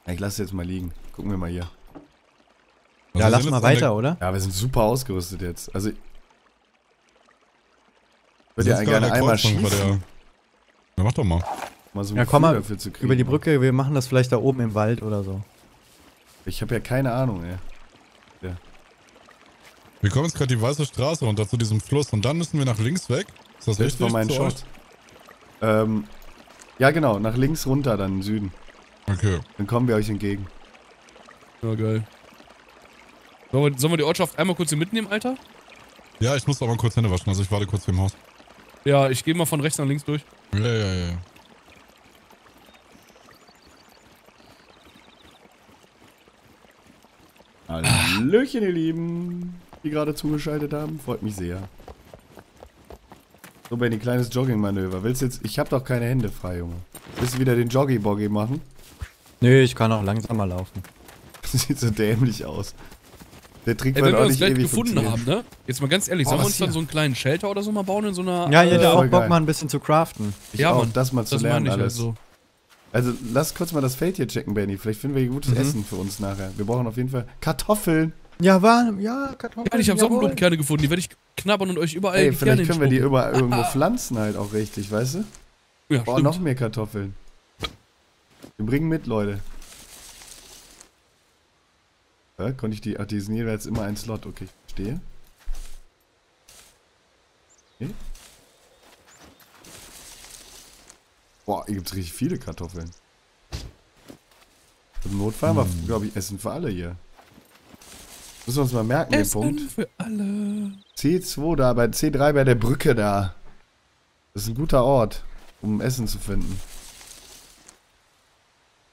Ja, ich lasse es jetzt mal liegen. Gucken wir mal hier. Ja, lass mal weiter, oder? Ja, wir sind super ausgerüstet jetzt. Also. Ich würde ja gerne einmal schießen. Ja, mach doch mal. So ja, komm mal dafür zu kriegen, über die Brücke, wir machen das vielleicht da oben im Wald oder so. Ich habe ja keine Ahnung, ey. Ja. Wir kommen jetzt gerade die weiße Straße runter zu diesem Fluss und dann müssen wir nach links weg. Ist das richtig? Das war mein Shot. Ja, genau, nach links runter, dann im Süden. Okay. Dann kommen wir euch entgegen. Ja, geil. Sollen wir die Ortschaft einmal kurz hier mitnehmen, Alter? Ja, ich muss aber kurz Hände waschen, also ich warte kurz vor dem Haus. Ja, ich gehe mal von rechts nach links durch. Ja, ja, ja. Hallöchen, ihr Lieben, die gerade zugeschaltet haben. Freut mich sehr. So, Benni, kleines Jogging-Manöver. Willst jetzt... Ich hab doch keine Hände frei, Junge. Willst du wieder den Joggy-Boggy machen? Nö, ich kann auch langsamer laufen. Das sieht so dämlich aus. Der Trick wird auch nicht ewig gefunden haben, ne? Jetzt mal ganz ehrlich, sollen wir uns dann so einen kleinen Shelter oder so mal bauen in so einer... Ja, jeder auch Bock, mal ein bisschen zu craften. Ich auch, das mal zu lernen alles. Also, lass kurz mal das Feld hier checken, Benni. Vielleicht finden wir hier gutes Essen für uns nachher. Wir brauchen auf jeden Fall Kartoffeln. Ja, warm, ja, Kartoffeln. Ja, ich habe Sonnenblumenkerne gefunden. Die werde ich knabbern und euch überall... Ey, vielleicht können wir die überall irgendwo pflanzen halt auch richtig, weißt du? Ja, stimmt. Noch mehr Kartoffeln. Wir bringen mit, Leute. Ja, konnte ich die... Ach, die sind jeweils immer ein Slot. Okay, ich verstehe. Okay. Boah, hier gibt es richtig viele Kartoffeln. Im Notfall war, glaube ich, Essen für alle hier. Müssen wir uns mal merken, Essen den Punkt. Essen für alle. C2 da, bei C3 bei der Brücke da. Das ist ein guter Ort, um Essen zu finden.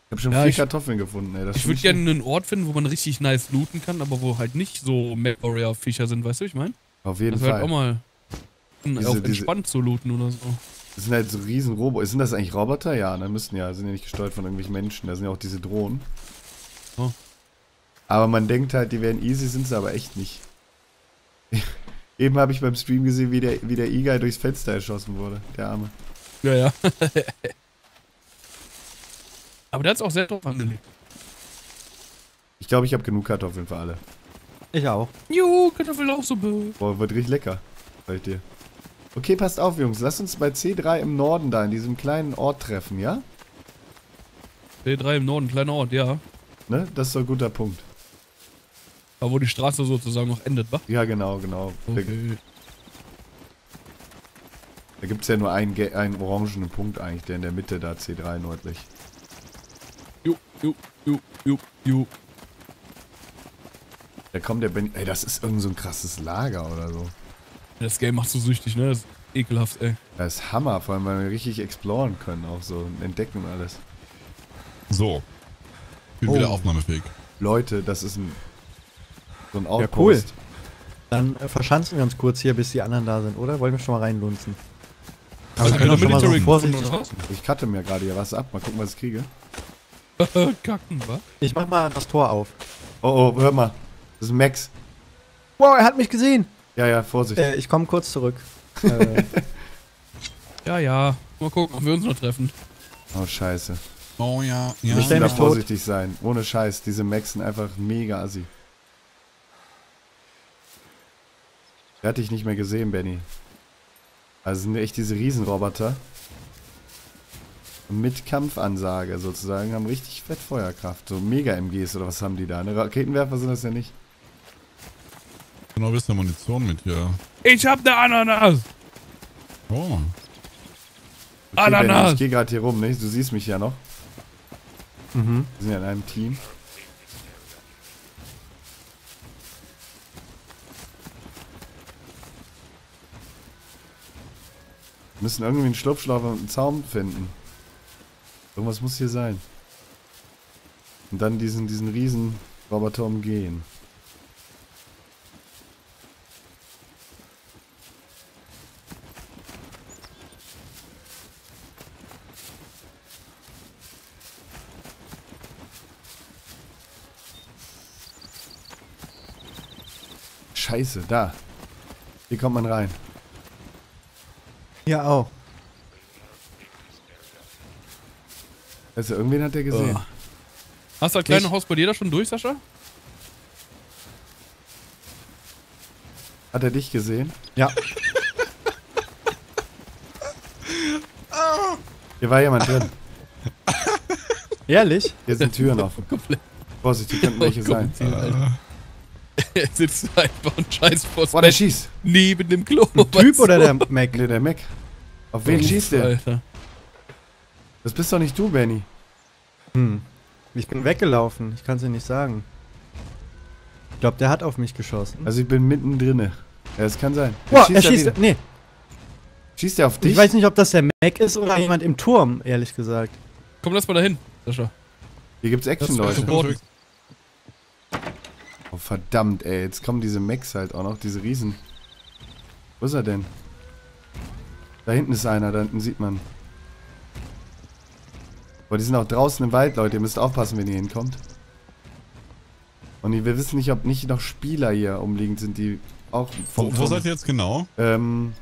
Ich habe schon viel Kartoffeln gefunden, ey. Das ich würde gerne einen Ort finden, wo man richtig nice looten kann, aber wo halt nicht so Map Warrior Viecher sind, weißt du, ich meine? Auf jeden Fall. Halt auch mal auch entspannt zu looten oder so. Das sind halt so riesen Roboter. Sind das eigentlich Roboter? Ja, ne? Müssen ja. Sind ja nicht gesteuert von irgendwelchen Menschen. Da sind ja auch diese Drohnen. Oh. Aber man denkt halt, die wären easy, sind sie aber echt nicht. Eben habe ich beim Stream gesehen, wie der E-Guy durchs Fenster erschossen wurde. Der Arme. Ja, ja. Aber der hat es auch sehr drauf angelegt. Ich glaube, ich habe genug Kartoffeln für alle. Ich auch. Juhu, Kartoffeln auch so blöd. Boah, wird richtig lecker. Bei dir. Okay, passt auf, Jungs. Lasst uns bei C3 im Norden da, in diesem kleinen Ort treffen, ja? C3 im Norden, kleiner Ort, ja. Ne? Das ist so ein guter Punkt. Da, wo die Straße sozusagen noch endet, wa? Ja, genau, genau. Okay. Da gibt es ja nur einen orangenen Punkt eigentlich, der in der Mitte da, C3 nördlich. Jo. Da kommt der Benni. Ey, das ist irgend so ein krasses Lager oder so. Das Game macht so süchtig, ne? Das ist ekelhaft, ey. Das ist Hammer, vor allem, weil wir richtig exploren können, auch so, und entdecken und alles. So. Bin wieder aufnahmefähig. Leute, das ist so ein Outpost. Ja, cool. Dann verschanzen wir uns kurz hier, bis die anderen da sind, oder? Wollen wir schon mal reinlunzen? Aber wir können doch schon mal so vorsichtig raus. Ich cutte mir gerade hier was ab, mal gucken, was ich kriege. Kacken, was? Ich mach mal das Tor auf. Oh, hör mal. Das ist ein Max. Wow, er hat mich gesehen. Ja, Vorsicht. Ich komme kurz zurück. Ja. Mal gucken, ob wir uns noch treffen. Oh, scheiße. Oh, ja. Ich muss da vorsichtig sein. Ohne Scheiß. Diese Max sind einfach mega assi. Der hat dich nicht mehr gesehen, Benni. Also sind echt diese Riesenroboter. Mit Kampfansage sozusagen. Haben richtig fett Feuerkraft. So Mega-MGs oder was haben die da? Ne? Raketenwerfer sind das ja nicht. Genau, bist du Munition mit hier? Ich hab ne Ananas! Oh. Okay, Ananas! Benni, ich geh grad hier rum, ne? Du siehst mich ja noch. Wir sind ja in einem Team. Wir müssen irgendwie einen Schlupfschlauch und einen Zaun finden. Irgendwas muss hier sein. Und dann diesen riesen Roboter umgehen. Scheiße, da. Hier kommt man rein. Ja, auch. Also, irgendwen hat der gesehen. Oh. Hast du das kleine Haus bei dir da schon durch, Sascha? Hat er dich gesehen? Ja. Hier war jemand drin. Ehrlich? Hier sind Türen offen. Vorsicht, hier könnten welche sein. Er sitzt einfach und scheißt vor. Boah, der schießt. Neben dem Klo. Ein Typ oder der Mac? Ne, der Mac. Auf wen schießt der? Alter. Das bist doch nicht du, Benni. Ich bin weggelaufen. Ich kann's dir nicht sagen. Ich glaube, der hat auf mich geschossen. Also ich bin mittendrin. Ja, das kann sein. Boah, er schießt. Nee. Schießt der auf dich? Ich weiß nicht, ob das der Mac ist oder jemand im Turm, ehrlich gesagt. Komm, lass mal dahin, Sascha. Hier gibt's Action, Leute. Oh, verdammt, ey. Jetzt kommen diese Mechs halt auch noch, diese Riesen. Wo ist er denn? Da hinten ist einer, da hinten sieht man. Aber die sind auch draußen im Wald, Leute. Ihr müsst aufpassen, wenn ihr hinkommt. Und wir wissen nicht, ob nicht noch Spieler hier umliegend sind, die auch... Wo seid ihr jetzt genau? C3,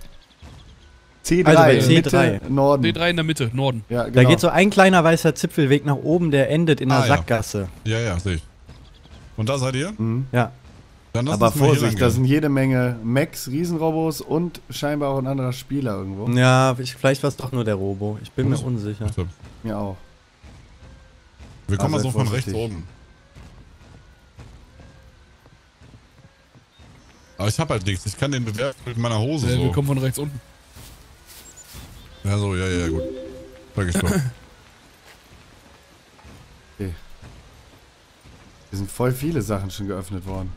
also C3. Mitte, Norden. C3 in der Mitte, Norden. Ja, genau. Da geht so ein kleiner weißer Zipfelweg nach oben, der endet in einer Sackgasse. Ja, ja, sehe ich. Und da seid ihr? Mhm. Ja. Dann aber Vorsicht, da sind jede Menge Mechs, Riesenrobos und scheinbar auch ein anderer Spieler irgendwo. Ja, vielleicht war es doch nur der Robo. Ich bin mir unsicher. Mir auch. Wir kommen so von rechts oben. Aber ich hab halt nichts. Ich kann den bewerfen mit meiner Hose so. Wir kommen von rechts unten. Ja, so, ja, gut. Sag ich doch. Okay. Hier sind voll viele Sachen schon geöffnet worden.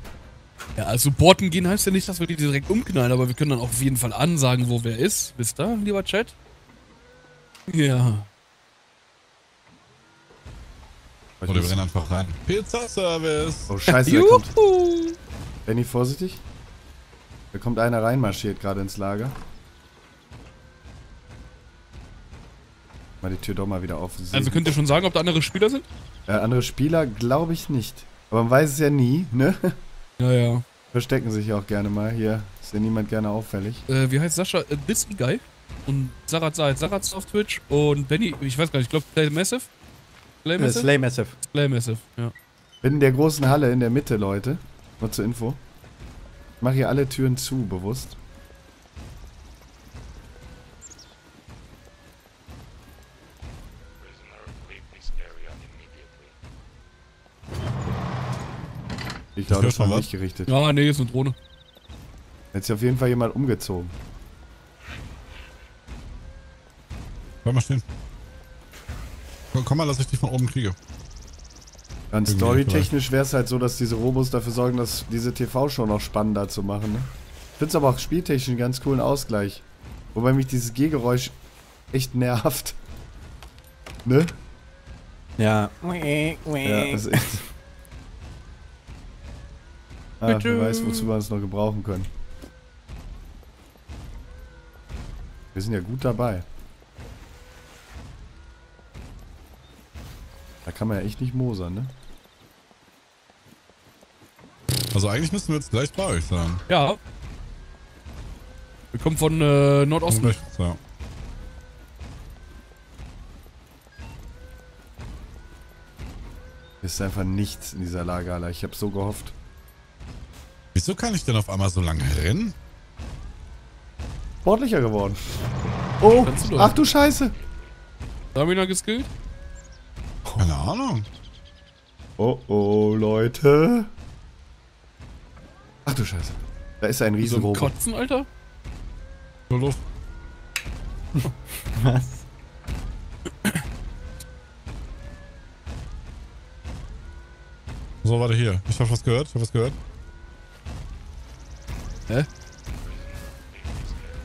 Ja, also Supporten gehen heißt ja nicht, dass wir die direkt umknallen, aber wir können dann auch auf jeden Fall ansagen, wo wer ist. Wisst ihr, lieber Chat? Ja. Oh, wir rennen einfach rein. Pizza-Service! Oh, scheiße, da kommt... Benni, vorsichtig. Da kommt einer reinmarschiert gerade ins Lager. Mal die Tür doch mal wieder auf. Also könnt ihr schon sagen, ob da andere Spieler sind? Ja, andere Spieler glaube ich nicht. Aber man weiß es ja nie, ne? Ja, ja. Verstecken sich auch gerne mal. Hier ist ja niemand gerne auffällig. Wie heißt Sascha? This E-Guy. Und Sarazar, Sarazar auf Twitch. Und Benni, ich weiß gar nicht, ich glaube Play Massive? Play Massive? Play Massive. Play Massive, ja. In der großen Halle in der Mitte, Leute. Nur zur Info. Ich mache hier alle Türen zu, bewusst. Ich glaube, das war nicht gerichtet. Ja, nee, ist eine Drohne. Jetzt ist auf jeden Fall jemand umgezogen. Bleib mal stehen. Komm mal, dass ich dich von oben kriege. Dann storytechnisch wäre es halt so, dass diese Robos dafür sorgen, dass diese TV-Show noch spannender zu machen. Ne? Ich finde es aber auch spieltechnisch einen ganz coolen Ausgleich. Wobei mich dieses Gehgeräusch echt nervt. Ne? Ja. Ja, das ist echt... Ah, wer weiß, wozu wir es noch gebrauchen können. Wir sind ja gut dabei. Da kann man ja echt nicht mosern, ne? Also eigentlich müssten wir jetzt gleich bei euch sein. Ja. Wir kommen von Nordosten. Rechts, ja. Ist einfach nichts in dieser Lagerhalle. Ich habe so gehofft. Wieso kann ich denn auf einmal so lange rennen? Sportlicher geworden. Oh, ach du Scheiße. Haben wir noch geskillt? Keine Ahnung. Oh, oh, Leute. Ach du Scheiße. Da ist ein Riesenrobo. So ein Kotzen, Alter. So los. Was? So, warte hier. Ich hab was gehört, Hä?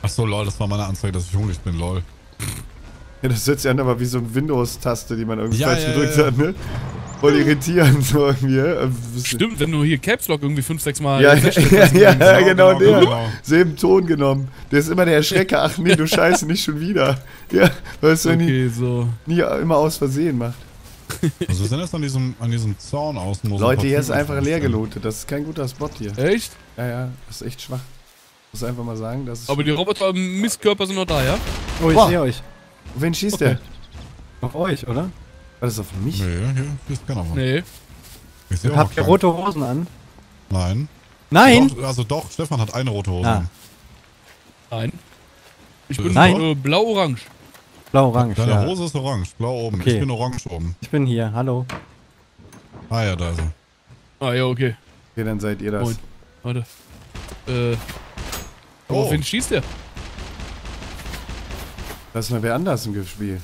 Achso, lol, das war meine Anzeige, dass ich hungrig bin, lol. Ja, das hört sich an, aber wie so eine Windows-Taste, die man irgendwie falsch gedrückt hat, ne? Voll irritierend, so irgendwie. Stimmt, wenn du hier Caps Lock irgendwie 5-6 Mal... Ja, genau, genau. Selben Ton genommen. Der ist immer der Erschrecker. Ach nee, du Scheiße, nicht schon wieder. Ja, weißt du, okay, nie immer aus Versehen macht. Also sind das an diesem Zaun außen? Leute, hier ist einfach leer gelotet. Das ist kein guter Spot hier. Echt? Ja, ja. Das ist echt schwach. Muss einfach mal sagen, das ist... Aber die Roboter-Mistkörper sind noch da, ja? Oh, ich sehe euch. Auf wen schießt der? Auf euch, oder? War das auf mich? Nee, hier schießt keiner von. Nee. Habt ihr rote Hosen an? Nein. Nein? Also doch, Stefan hat eine rote Hose an. Nein. Ich bin blau-orange. Blau-orange, ja. Deine Hose ist orange, blau oben. Okay. Ich bin orange oben. Ich bin hier, hallo. Ah ja, da ist er. Ah ja, okay. Okay, dann seid ihr das. Moin. Warte. Auf wen schießt der? Das ist mal wer anders im Spiel.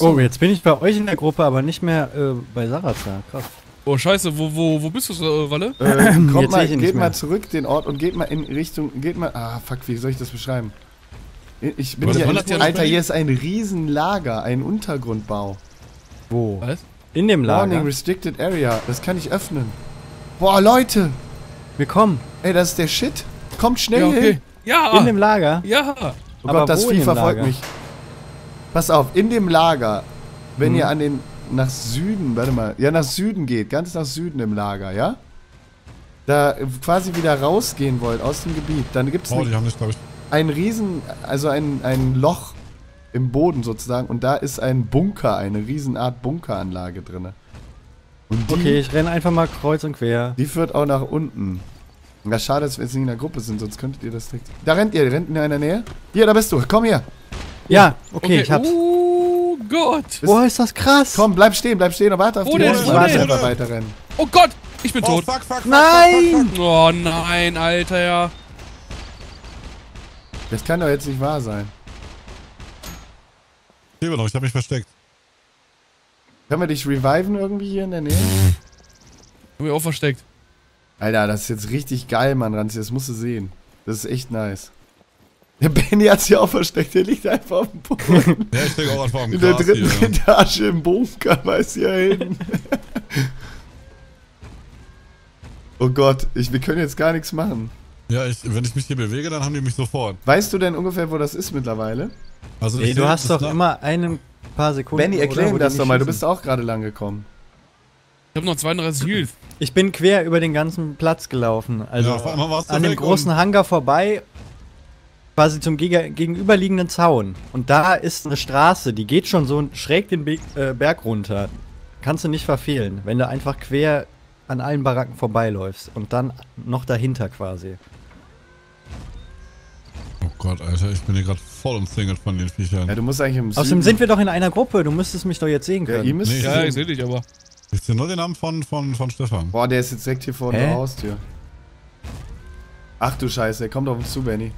Oh, jetzt bin ich bei euch in der Gruppe, aber nicht mehr bei Sarazar. Krass. Oh, scheiße, wo bist du, Walle? Kommt mal, geht mal zurück den Ort und geht mal in Richtung, ah, fuck, wie soll ich das beschreiben? Ich bin hier, Alter, hier ist ein Riesenlager, ein Untergrundbau. Wo? Was? In dem Lager? Warning Restricted Area, das kann ich öffnen. Boah, Leute. Wir kommen. Ey, das ist der Shit. Kommt schnell hin. Ja. In dem Lager? Ja. Oh Gott, das Vieh verfolgt mich. Pass auf, in dem Lager, wenn ihr an den, nach Süden, warte mal, ja, nach Süden geht, ganz nach Süden im Lager, ja? Da quasi wieder rausgehen wollt aus dem Gebiet, dann gibt es ein riesen, also ein Loch im Boden sozusagen und da ist ein Bunker, eine Riesenart Bunkeranlage drin. Und die, okay, ich renne einfach mal kreuz und quer. Die führt auch nach unten. Na, schade, dass wir jetzt nicht in der Gruppe sind, sonst könntet ihr das direkt... Da rennt in einer Nähe. Hier, da bist du, komm her. Ja, okay, ich hab's. Oh Gott. Boah, ist das krass. Komm, bleib stehen und warte auf die Runde. Warte, einfach weiterrennen. Oh Gott, ich bin tot. Fuck, fuck, nein. Fuck, fuck, fuck. Oh nein, Alter, ja. Das kann doch jetzt nicht wahr sein. Ich lebe noch, ich hab mich versteckt. Können wir dich reviven irgendwie hier in der Nähe? Ich hab mich auch versteckt. Alter, das ist jetzt richtig geil, Mann, Ranzi, das musst du sehen. Das ist echt nice. Der Benni hat sich auch versteckt, der liegt einfach auf dem Boden. Ja, ich denke auch einfach am Gras. In der dritten Etage im Bunker, weißt du, ja hinten. Oh Gott, wir können jetzt gar nichts machen. Ja, wenn ich mich hier bewege, dann haben die mich sofort. Weißt du denn ungefähr, wo das ist mittlerweile? Also das du hast doch immer ein paar Sekunden. Benni, erklär mir das doch mal, du bist auch gerade lang gekommen. Ich hab noch 32 Heals. Ich bin quer über den ganzen Platz gelaufen. Also ja, an dem großen Hangar vorbei. Quasi zum gegenüberliegenden Zaun. Und da ist eine Straße, die geht schon so schräg den Berg runter. Kannst du nicht verfehlen, wenn du einfach quer an allen Baracken vorbeiläufst. Und dann noch dahinter quasi. Oh Gott, Alter, ich bin hier gerade voll umzingelt von den Viechern. Ja, du musst eigentlich im Süden. Außerdem sind wir doch in einer Gruppe, du müsstest mich doch jetzt sehen können. Ja, ich seh dich aber. Ich sehe nur den Namen von Stefan. Boah, der ist jetzt direkt hier vor der Haustür. Ach du Scheiße, der kommt auf uns zu, Benni.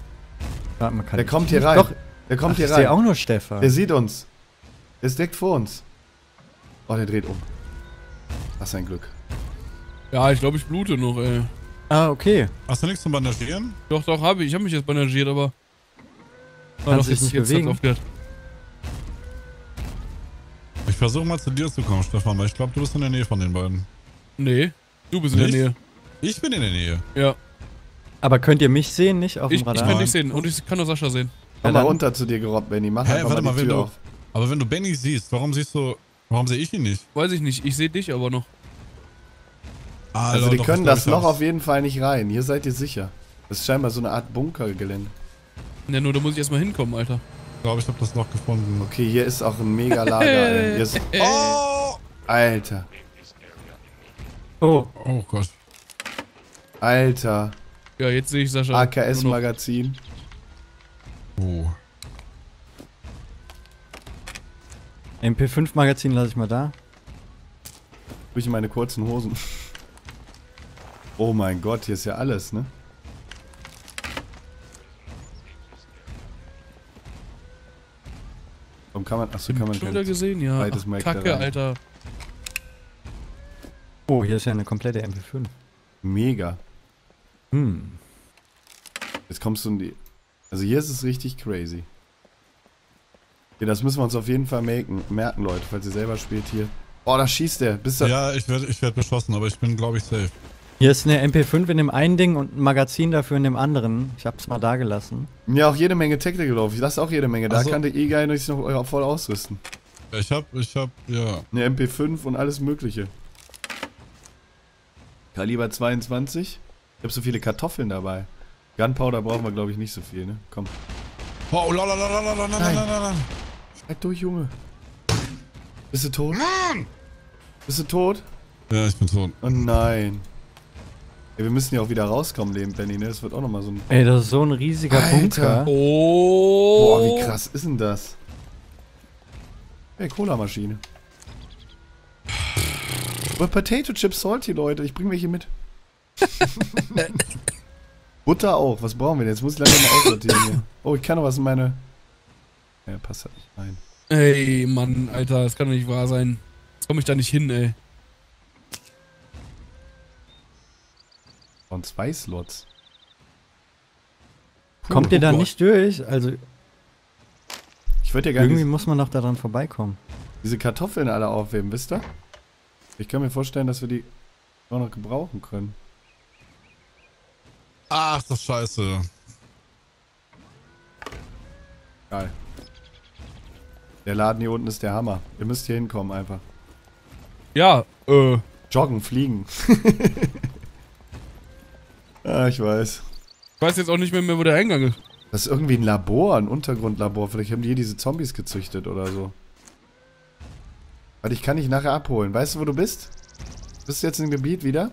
Der kommt hier rein. Der kommt hier rein. Ich sehe auch nur Stefan. Der sieht uns. Der ist direkt vor uns. Oh, der dreht um. Was ein Glück. Ja, ich glaube, ich blute noch, ey. Ah, okay. Hast du nichts zum Bandagieren? Doch, doch, habe ich. Ich habe mich jetzt bandagiert, aber... Kannst dich nicht bewegen. Ich versuche mal zu dir zu kommen, Stefan, weil ich glaube, du bist in der Nähe von den beiden. Nee, du bist in der Nähe. Ich bin in der Nähe? Ja. Aber könnt ihr mich sehen, nicht auf dem Radar? Ich kann dich sehen und ich kann nur Sascha sehen. Komm mal runter zu dir gerobbt, Benni. Mach einfach mal die Tür auf. Aber wenn du Benni siehst, warum sehe ich ihn nicht? Weiß ich nicht, ich sehe dich aber noch. Also die können das Loch auf jeden Fall nicht rein, hier seid ihr sicher. Das ist scheinbar so eine Art Bunkergelände. Ja, nur da muss ich erstmal hinkommen, Alter. Ich glaube, ich habe das Loch gefunden. Okay, hier ist auch ein Mega-Lager. Hier ist... Oh! Alter. Oh. Oh Gott. Alter. Ja, jetzt sehe ich Sascha. AKS-Magazin. Oh. MP5-Magazin lasse ich mal da. Durch meine kurzen Hosen. Oh mein Gott, hier ist ja alles, ne? Warum kann man... Achso, kann man... Ich hab wieder gesehen, ja. Ach, Kacke, Alter. Oh, hier ist ja eine komplette MP5. Mega. Hm. Jetzt kommst du in die... Also hier ist es richtig crazy. Ja, das müssen wir uns auf jeden Fall merken, Leute, falls ihr selber spielt hier. Oh, da schießt der. Bist du... Ja, ich werd beschossen, aber ich bin, glaube ich, safe. Hier ist eine MP5 in dem einen Ding und ein Magazin dafür in dem anderen. Ich hab's mal da gelassen. Ja, auch jede Menge Tactical drauf. Ich lasse auch jede Menge. Da also, kann der E-Guy sich noch voll ausrüsten. Ich hab, ja. Eine MP5 und alles mögliche. Kaliber 22. Ich hab so viele Kartoffeln dabei. Gunpowder brauchen wir, glaube ich, nicht so viel, ne? Komm. Oh, lalalala, nein. Halt durch, Junge. Bist du tot? Mann! Bist du tot? Ja, ich bin tot. Oh nein. Ey, wir müssen ja auch wieder rauskommen, Benni, ne? Das wird auch nochmal so ein... Ey, das ist so ein riesiger Bunker. Oh. Boah, wie krass ist denn das? Ey, Cola-Maschine. Potato Chips Salty, Leute. Ich bring welche mit. Butter auch, was brauchen wir denn? Jetzt muss ich leider mal aussortieren hier. Oh, ich kann noch was in meine... Ja, passt halt nicht rein. Ey, Mann, Alter, das kann doch nicht wahr sein. Jetzt komm ich da nicht hin, ey. Und 2 Slots. Puh, kommt ihr da nicht durch? Also... Ich würde ja gar nicht... Irgendwie muss man noch daran vorbeikommen. Diese Kartoffeln alle aufheben, wisst ihr? Ich kann mir vorstellen, dass wir die... auch noch gebrauchen können. Ach, das Scheiße. Geil. Der Laden hier unten ist der Hammer. Ihr müsst hier hinkommen einfach. Ja, Joggen, fliegen. Ah, ich weiß. Ich weiß jetzt auch nicht mehr, wo der Eingang ist. Das ist irgendwie ein Labor, ein Untergrundlabor. Vielleicht haben die hier diese Zombies gezüchtet oder so. Warte, ich kann dich nachher abholen. Weißt du, wo du bist? Bist du jetzt im Gebiet wieder?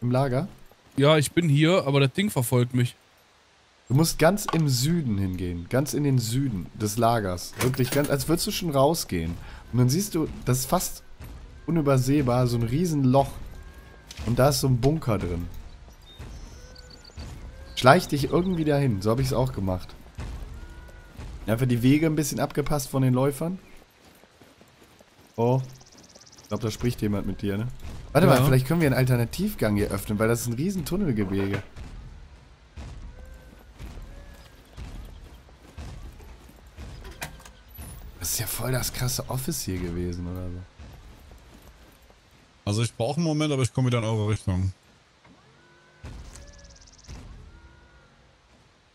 Im Lager? Ja, ich bin hier, aber das Ding verfolgt mich. Du musst ganz im Süden hingehen. Ganz in den Süden des Lagers. Wirklich ganz, als würdest du schon rausgehen. Und dann siehst du, das ist fast unübersehbar, so ein riesen Loch. Und da ist so ein Bunker drin. Schleich dich irgendwie dahin. So habe ich es auch gemacht. Einfach die Wege ein bisschen abgepasst von den Läufern. Oh. Ich glaube, da spricht jemand mit dir, ne? Warte mal, vielleicht können wir einen Alternativgang hier öffnen, weil das ist ein riesen Tunnelgebirge. Das ist ja voll das krasse Office hier gewesen, oder so. Also ich brauche einen Moment, aber ich komme wieder in eure Richtung.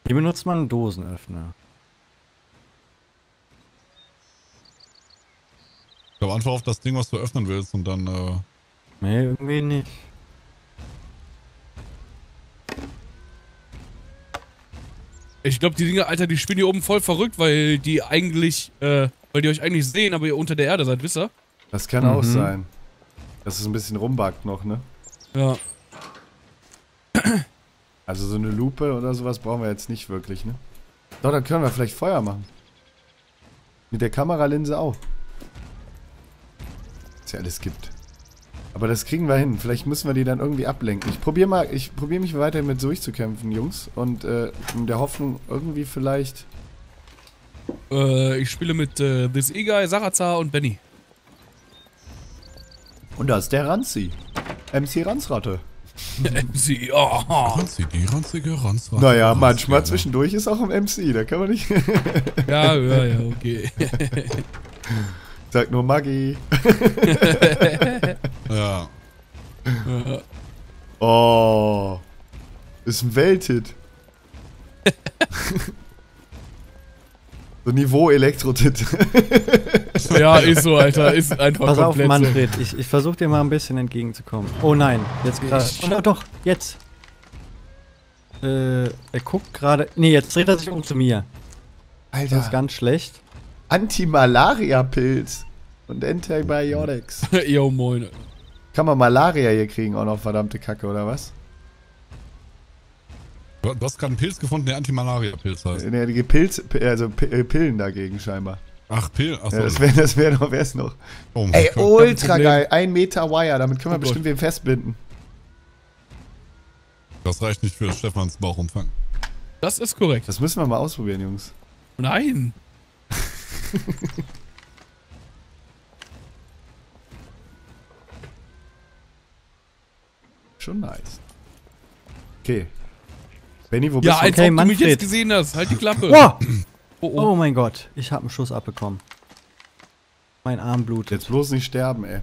Hier benutzt man einen Dosenöffner. Ich glaube einfach auf das Ding, was du öffnen willst und dann... Nee, irgendwie nicht. Ich glaube, die Dinger, Alter, die spielen hier oben voll verrückt, weil die eigentlich... weil die euch eigentlich sehen, aber ihr unter der Erde seid, wisst ihr? Das kann auch sein. Dass es ein bisschen rumbackt noch, ne? Ja. Also so eine Lupe oder sowas brauchen wir jetzt nicht wirklich, ne? Doch, dann können wir vielleicht Feuer machen. Mit der Kameralinse auch. Was ja alles gibt. Aber das kriegen wir hin. Vielleicht müssen wir die dann irgendwie ablenken. Ich probiere mich weiter mit durchzukämpfen, Jungs. Und in der Hoffnung, irgendwie vielleicht... ich spiele mit This E-Guy, Sarazar und Benni. Und da ist der Ranzi. MC Ranzratte. MC, oh. Ranzi, die ranzige Ranzratte. Naja, manchmal zwischendurch ist auch ein MC, da kann man nicht... ja, okay. Sag nur Maggi. Ja. Oh. Ist ein Welthit. So Niveau Elektro-Tit. Ja, ist so, Alter. Ist einfach Pass komplett auf, Manfred. So. Ich versuche dir mal ein bisschen entgegenzukommen. Oh nein, jetzt gerade. Oh, doch, jetzt. Er guckt gerade. Nee, jetzt dreht er sich um zu mir. Alter. Das ist ganz schlecht. Anti-Malaria-Pilz und Antibiotics. Jo, moin. Kann man Malaria hier kriegen auch noch, verdammte Kacke, oder was? Du hast gerade einen Pilz gefunden, der Anti-Malaria-Pilz heißt. Ne, die Pilz, also Pillen dagegen scheinbar. Ach, Pillen? Achso. Ja, das wär's noch. Oh, ey, ultra geil. 1 Meter Wire, damit können wir bestimmt wen festbinden. Das reicht nicht für Stefans Bauchumfang. Das ist korrekt. Das müssen wir mal ausprobieren, Jungs. Nein. Schon nice. Okay. Benni, wo bist du? Ja, als ob du mich jetzt gesehen hast. Halt die Klappe. Oh, oh mein Gott. Ich habe einen Schuss abbekommen. Mein Arm blutet. Jetzt bloß nicht sterben, ey.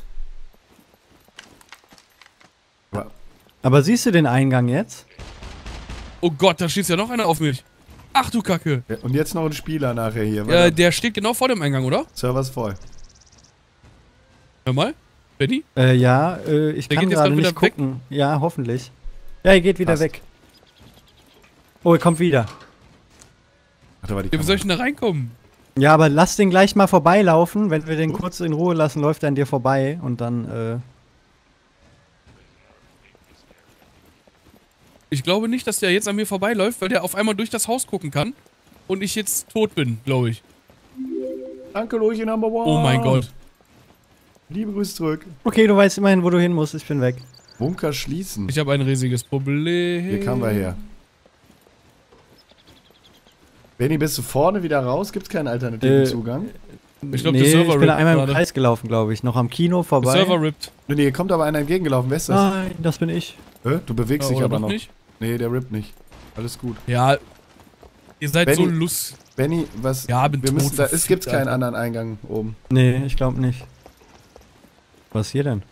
Aber siehst du den Eingang jetzt? Oh Gott, da schießt ja noch einer auf mich. Ach du Kacke. Ja, und jetzt noch ein Spieler nachher hier. Ja, der steht genau vor dem Eingang, oder? Server ist voll. Hör mal, Benni? Ja, ich kann gerade nicht gucken. Ja, hoffentlich. Ja, er geht wieder weg. Oh, er kommt wieder. Wie soll ich denn da reinkommen? Ja, aber lass den gleich mal vorbeilaufen. Wenn wir den kurz in Ruhe lassen, läuft er an dir vorbei. Und dann, Ich glaube nicht, dass der jetzt an mir vorbeiläuft, weil der auf einmal durch das Haus gucken kann und ich jetzt tot bin, glaube ich. Danke, Lurchen Number One. Oh mein Gott. Liebe Grüße zurück. Okay, du weißt immerhin, wo du hin musst. Ich bin weg. Bunker schließen. Ich habe ein riesiges Problem. Hier kamen wir her. Benni, bist du vorne wieder raus? Gibt es keinen alternativen Zugang? Ich glaube, nee, der Server rippt. Ich bin einmal im Kreis gelaufen, glaube ich. Noch am Kino vorbei. Der Server rippt. Nee, hier kommt aber einer entgegengelaufen. Wer ist das? Nein, das bin ich. Du bewegst dich aber noch. Nicht? Nee, der rippt nicht. Alles gut. Ja, ihr seid Benni, so lust. Benni, was? Ja, bin wir tot müssen da. Es gibt keinen anderen Eingang oben. Nee, ich glaube nicht. Was hier denn?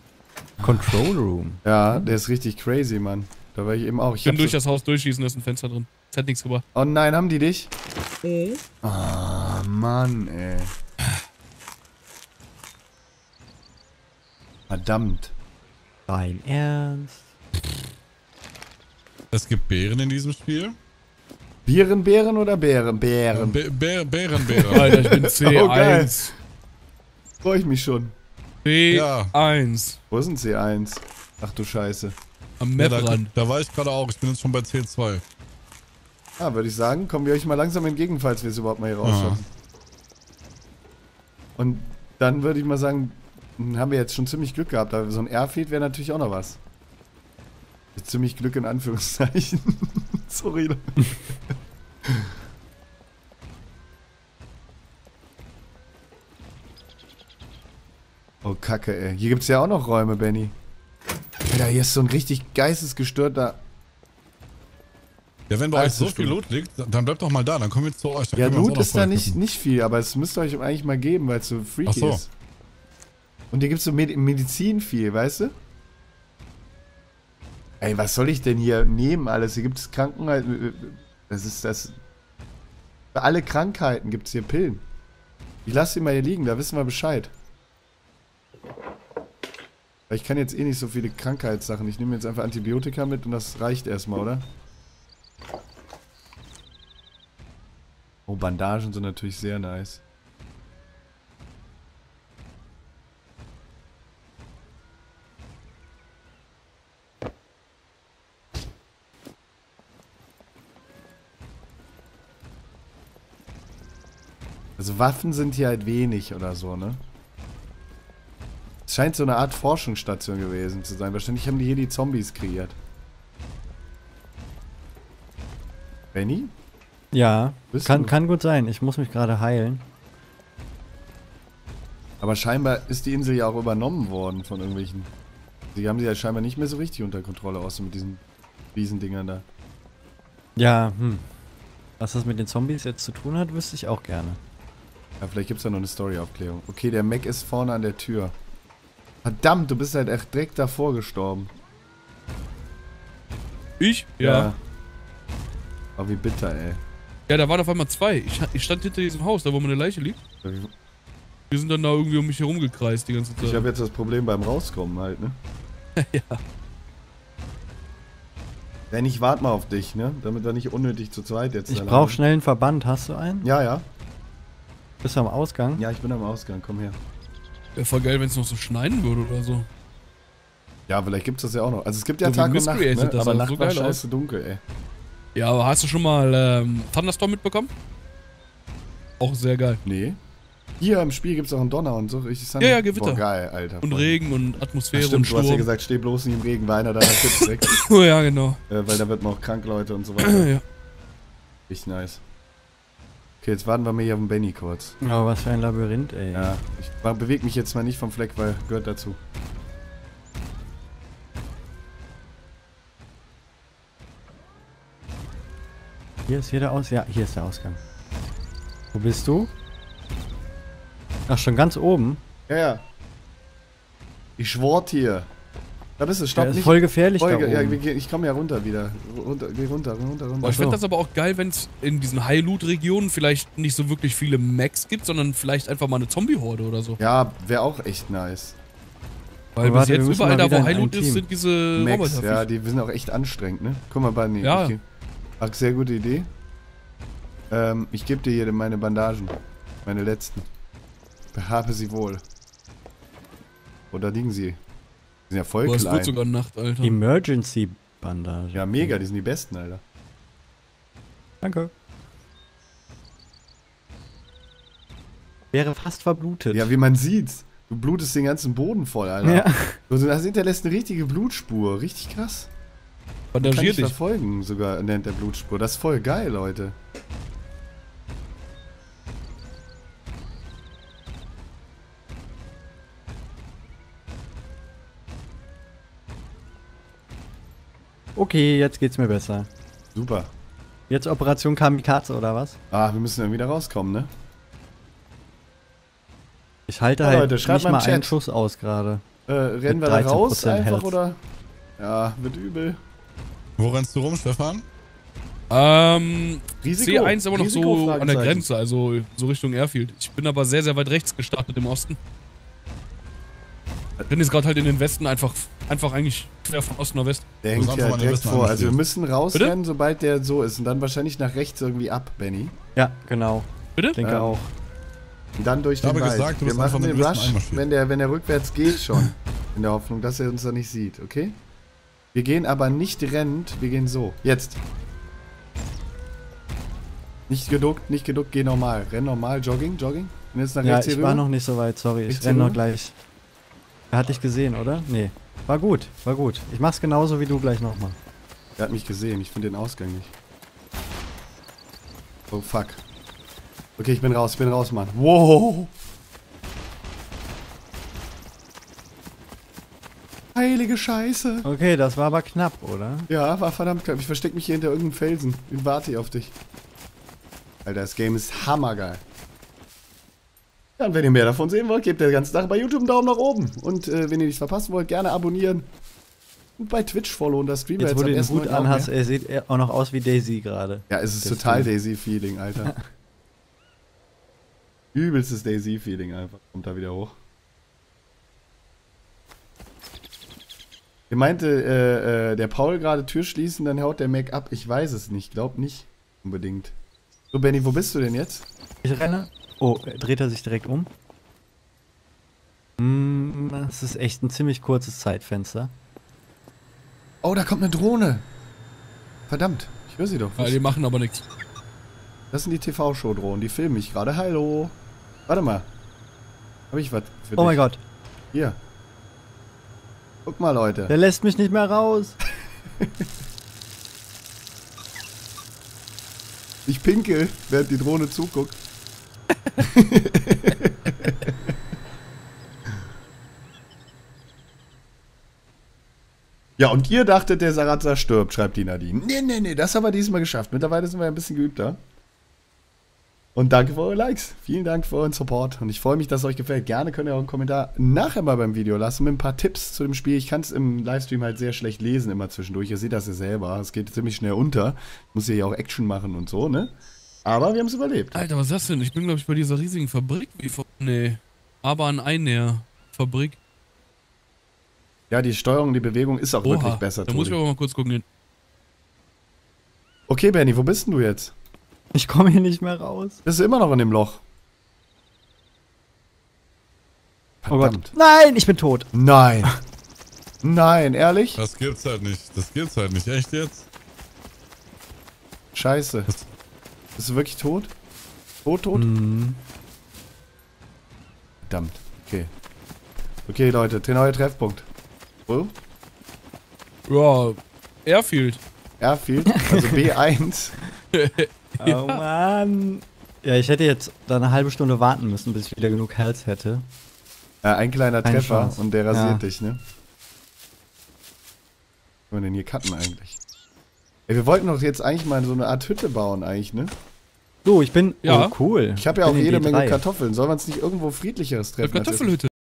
Control Room. Ja, der ist richtig crazy, Mann. Da war ich eben auch. Ich kann durch das Haus durchschießen, da ist ein Fenster drin. Das hat nichts gebracht. Oh nein, haben die dich? Nee. Oh Mann, ey. Verdammt. Dein Ernst? Es gibt Bären in diesem Spiel. Bären oder Bären? Bären. Bären. Alter, ich bin C1. Oh, geil. Freue ich mich schon. C1. Ja. Wo ist denn C1? Ach du Scheiße. Am Map ran. Da war ich gerade auch. Ich bin jetzt schon bei C2. Ja, würde ich sagen, kommen wir euch mal langsam entgegen, falls wir es überhaupt mal hier rausschaffen. Und dann würde ich mal sagen, haben wir jetzt schon ziemlich Glück gehabt. Aber so ein Airfield wäre natürlich auch noch was. Ziemlich Glück in Anführungszeichen. Sorry. Oh, Kacke, ey. Hier gibt's ja auch noch Räume, Benni. Alter, hier ist so ein richtig geistesgestörter... Ja, wenn bei euch so viel Loot liegt, dann bleibt doch mal da, dann kommen wir zu euch. Ja, Loot ist da nicht viel, aber es müsst ihr euch eigentlich mal geben, weil es so freaky ist. Und hier gibt's so Medizin viel, weißt du? Ey, was soll ich denn hier nehmen alles? Hier gibt's Krankenheiten... Das ist das... Für alle Krankheiten gibt's hier Pillen. Ich lasse sie mal hier liegen, da wissen wir Bescheid. Weil ich kann jetzt eh nicht so viele Krankheitssachen. Ich nehme jetzt einfach Antibiotika mit und das reicht erstmal, oder? Oh, Bandagen sind natürlich sehr nice. Also Waffen sind hier halt wenig oder so, ne? Es scheint so eine Art Forschungsstation gewesen zu sein. Wahrscheinlich haben die hier die Zombies kreiert. Benni? Ja, kann gut sein. Ich muss mich gerade heilen. Aber scheinbar ist die Insel ja auch übernommen worden von irgendwelchen... Die haben sie ja scheinbar nicht mehr so richtig unter Kontrolle, außer mit diesen Riesendingern da. Ja, Was das mit den Zombies jetzt zu tun hat, wüsste ich auch gerne. Ja, vielleicht gibt's da noch eine Story-Aufklärung. Okay, der Mac ist vorne an der Tür. Verdammt, du bist halt echt direkt davor gestorben. Ich? Ja. Oh, wie bitter, ey. Ja, da waren auf einmal zwei. Ich stand hinter diesem Haus, da wo meine Leiche liegt. Wir sind dann da irgendwie um mich herumgekreist die ganze Zeit. Ich habe jetzt das Problem beim Rauskommen halt, ne? Ja. Denn ich warte mal auf dich, ne? Damit wir nicht unnötig zu zweit jetzt... Ich brauche schnell einen Verband. Hast du einen? Ja, ja. Bist du am Ausgang? Ja, ich bin am Ausgang. Komm her. Wäre voll geil, wenn es noch so schneiden würde oder so. Ja, vielleicht gibt's das ja auch noch. Also es gibt ja so Tag und Nacht, ne? Aber Nacht war scheiße dunkel, ey. Ja, aber hast du schon mal Thunderstorm mitbekommen? Auch sehr geil. Nee. Hier im Spiel gibt's auch einen Donner und so richtig Thunder. Ja, Gewitter. Boah, geil, Alter. Und Regen und Atmosphäre und Sturm. Du hast ja gesagt, steh bloß nicht im Regen, weil einer da Tipps weg. Oh ja, genau. Weil da wird man auch krank, Leute und so weiter. Ja. Richtig nice. Okay, jetzt warten wir mal hier auf den Benni kurz. Aber was für ein Labyrinth, ey. Ja, ich bewege mich jetzt mal nicht vom Fleck, weil gehört dazu. Hier ist jeder aus. Ja, hier ist der Ausgang. Wo bist du? Ach, schon ganz oben? Ja, ja. Ich schwor hier. Da bist du, stopp nicht. Ist voll gefährlich da oben. Ja, ich komme ja runter wieder. Geh runter. Boah, ich finde das aber auch geil, wenn es in diesen High-Loot-Regionen vielleicht nicht so wirklich viele Macs gibt, sondern vielleicht einfach mal eine Zombie-Horde oder so. Ja, wäre auch echt nice. Weil bis jetzt überall da, wo High-Loot ist, sind diese Macs. Ja, die sind auch echt anstrengend, ne? Guck mal, Benni. Ja. Ach, sehr gute Idee. Ich gebe dir hier meine Bandagen. Meine letzten. Behabe sie wohl. Oder liegen sie? Die sind ja voll klein. Boah, es wird sogar Nacht, Alter. Emergency-Bandagen. Ja, mega, die sind die besten, Alter. Danke. Wäre fast verblutet. Ja, wie man sieht's. Du blutest den ganzen Boden voll, Alter. Ja. Das hinterlässt eine richtige Blutspur. Richtig krass. Bandagier dich. Kann ich verfolgen sogar, nennt der Blutspur. Das ist voll geil, Leute. Okay, jetzt geht's mir besser. Super. Jetzt Operation Kamikaze oder was? Ah, wir müssen irgendwie da rauskommen, ne? Ich halte halt Leute, nicht mal einen Schuss aus gerade. Rennen wir da raus einfach, Health. Oder? Ja, wird übel. Wo rennst du rum, Stefan? Risiko. C1 aber noch so an der Grenze, also so Richtung Airfield. Ich bin aber sehr, sehr weit rechts gestartet im Osten. Ich bin jetzt gerade halt in den Westen, einfach eigentlich quer von Osten nach Westen. Der hängt ja direkt vor. Also wir müssen rausrennen, bitte? Sobald der so ist. Und dann wahrscheinlich nach rechts irgendwie ab, Benni. Ja, genau. Bitte? Ich denke auch. Und dann durch den Wald. Gesagt, wir machen den Rush, wenn der rückwärts geht schon. In der Hoffnung, dass er uns da nicht sieht, okay? Wir gehen aber nicht rennend, wir gehen so. Jetzt. Nicht geduckt, geh normal. Renn normal, jogging. Und jetzt nach rechts, ja, ich war noch nicht so weit, sorry. Ich renn noch gleich. Er hat dich gesehen, oder? Nee. War gut. Ich mach's genauso wie du gleich nochmal. Er hat mich gesehen, ich finde den Ausgang nicht. Oh fuck. Okay, ich bin raus, Mann. Wow! Heilige Scheiße! Okay, das war aber knapp, oder? Ja, war verdammt knapp. Ich verstecke mich hier hinter irgendeinem Felsen und warte hier auf dich. Alter, das Game ist hammergeil. Ja, und wenn ihr mehr davon sehen wollt, gebt der ganzen Sache bei YouTube einen Daumen nach oben. Und wenn ihr nichts verpassen wollt, gerne abonnieren. Und bei Twitch followen, das Streamer jetzt. Wo du den Hut anhast, er sieht auch noch aus wie DayZ gerade. Ja, es ist das total DayZ-Feeling, Alter. Übelstes DayZ-Feeling einfach. Kommt da wieder hoch. Er meinte, der Paul gerade Tür schließen, dann haut der Mac ab. Ich weiß es nicht, glaub nicht unbedingt. So, Benni, wo bist du denn jetzt? Ich renne. Oh, dreht er sich direkt um? Das ist echt ein ziemlich kurzes Zeitfenster. Oh, da kommt eine Drohne. Verdammt, ich höre sie doch. Ja, die machen aber nichts. Das sind die TV-Show-Drohnen, die filmen mich gerade. Hallo. Warte mal. Hab ich was für dich? Oh mein Gott. Hier. Guck mal, Leute. Der lässt mich nicht mehr raus. Ich pinkel, während die Drohne zuguckt. Ja, und ihr dachtet, der Sarazar stirbt, schreibt die Nadine. Nee, das haben wir diesmal geschafft. Mittlerweile sind wir ein bisschen geübter. Und danke für eure Likes. Vielen Dank für euren Support. Und ich freue mich, dass es euch gefällt. Gerne könnt ihr auch einen Kommentar nachher mal beim Video lassen mit ein paar Tipps zu dem Spiel. Ich kann es im Livestream halt sehr schlecht lesen immer zwischendurch. Ihr seht das ja selber. Es geht ziemlich schnell unter. Muss ja auch Action machen und so, ne? Aber wir haben es überlebt. Alter, was ist das denn? Ich bin, glaube ich, bei dieser riesigen Fabrik. Nee, aber an einer Fabrik. Ja, die Steuerung, die Bewegung ist auch wirklich besser. Da muss ich aber mal kurz gucken. Okay, Benni, wo bist denn du jetzt? Ich komme hier nicht mehr raus. Bist du immer noch in dem Loch? Verdammt. Oh Gott. Nein, ich bin tot. Nein. Nein, ehrlich? Das gibt's halt nicht. Echt jetzt? Scheiße. Bist du wirklich tot? Tot? Mhm. Verdammt. Okay. Okay, Leute, der neue Treffpunkt. Wo? Ja, Airfield. Airfield? Also B1. Oh Mann. Ja, ich hätte jetzt dann eine halbe Stunde warten müssen, bis ich wieder genug Health hätte. Ja, ein kleiner Keine Treffer Chance. Und der rasiert dich, ne? Was kann man denn hier cutten eigentlich? Ey, wir wollten doch jetzt eigentlich mal so eine Art Hütte bauen eigentlich, ne? So, ich bin... Ja. Oh, cool. Ich habe ja auch jede Menge Kartoffeln. Sollen wir uns nicht irgendwo friedlicheres treffen? Eine Kartoffelhütte.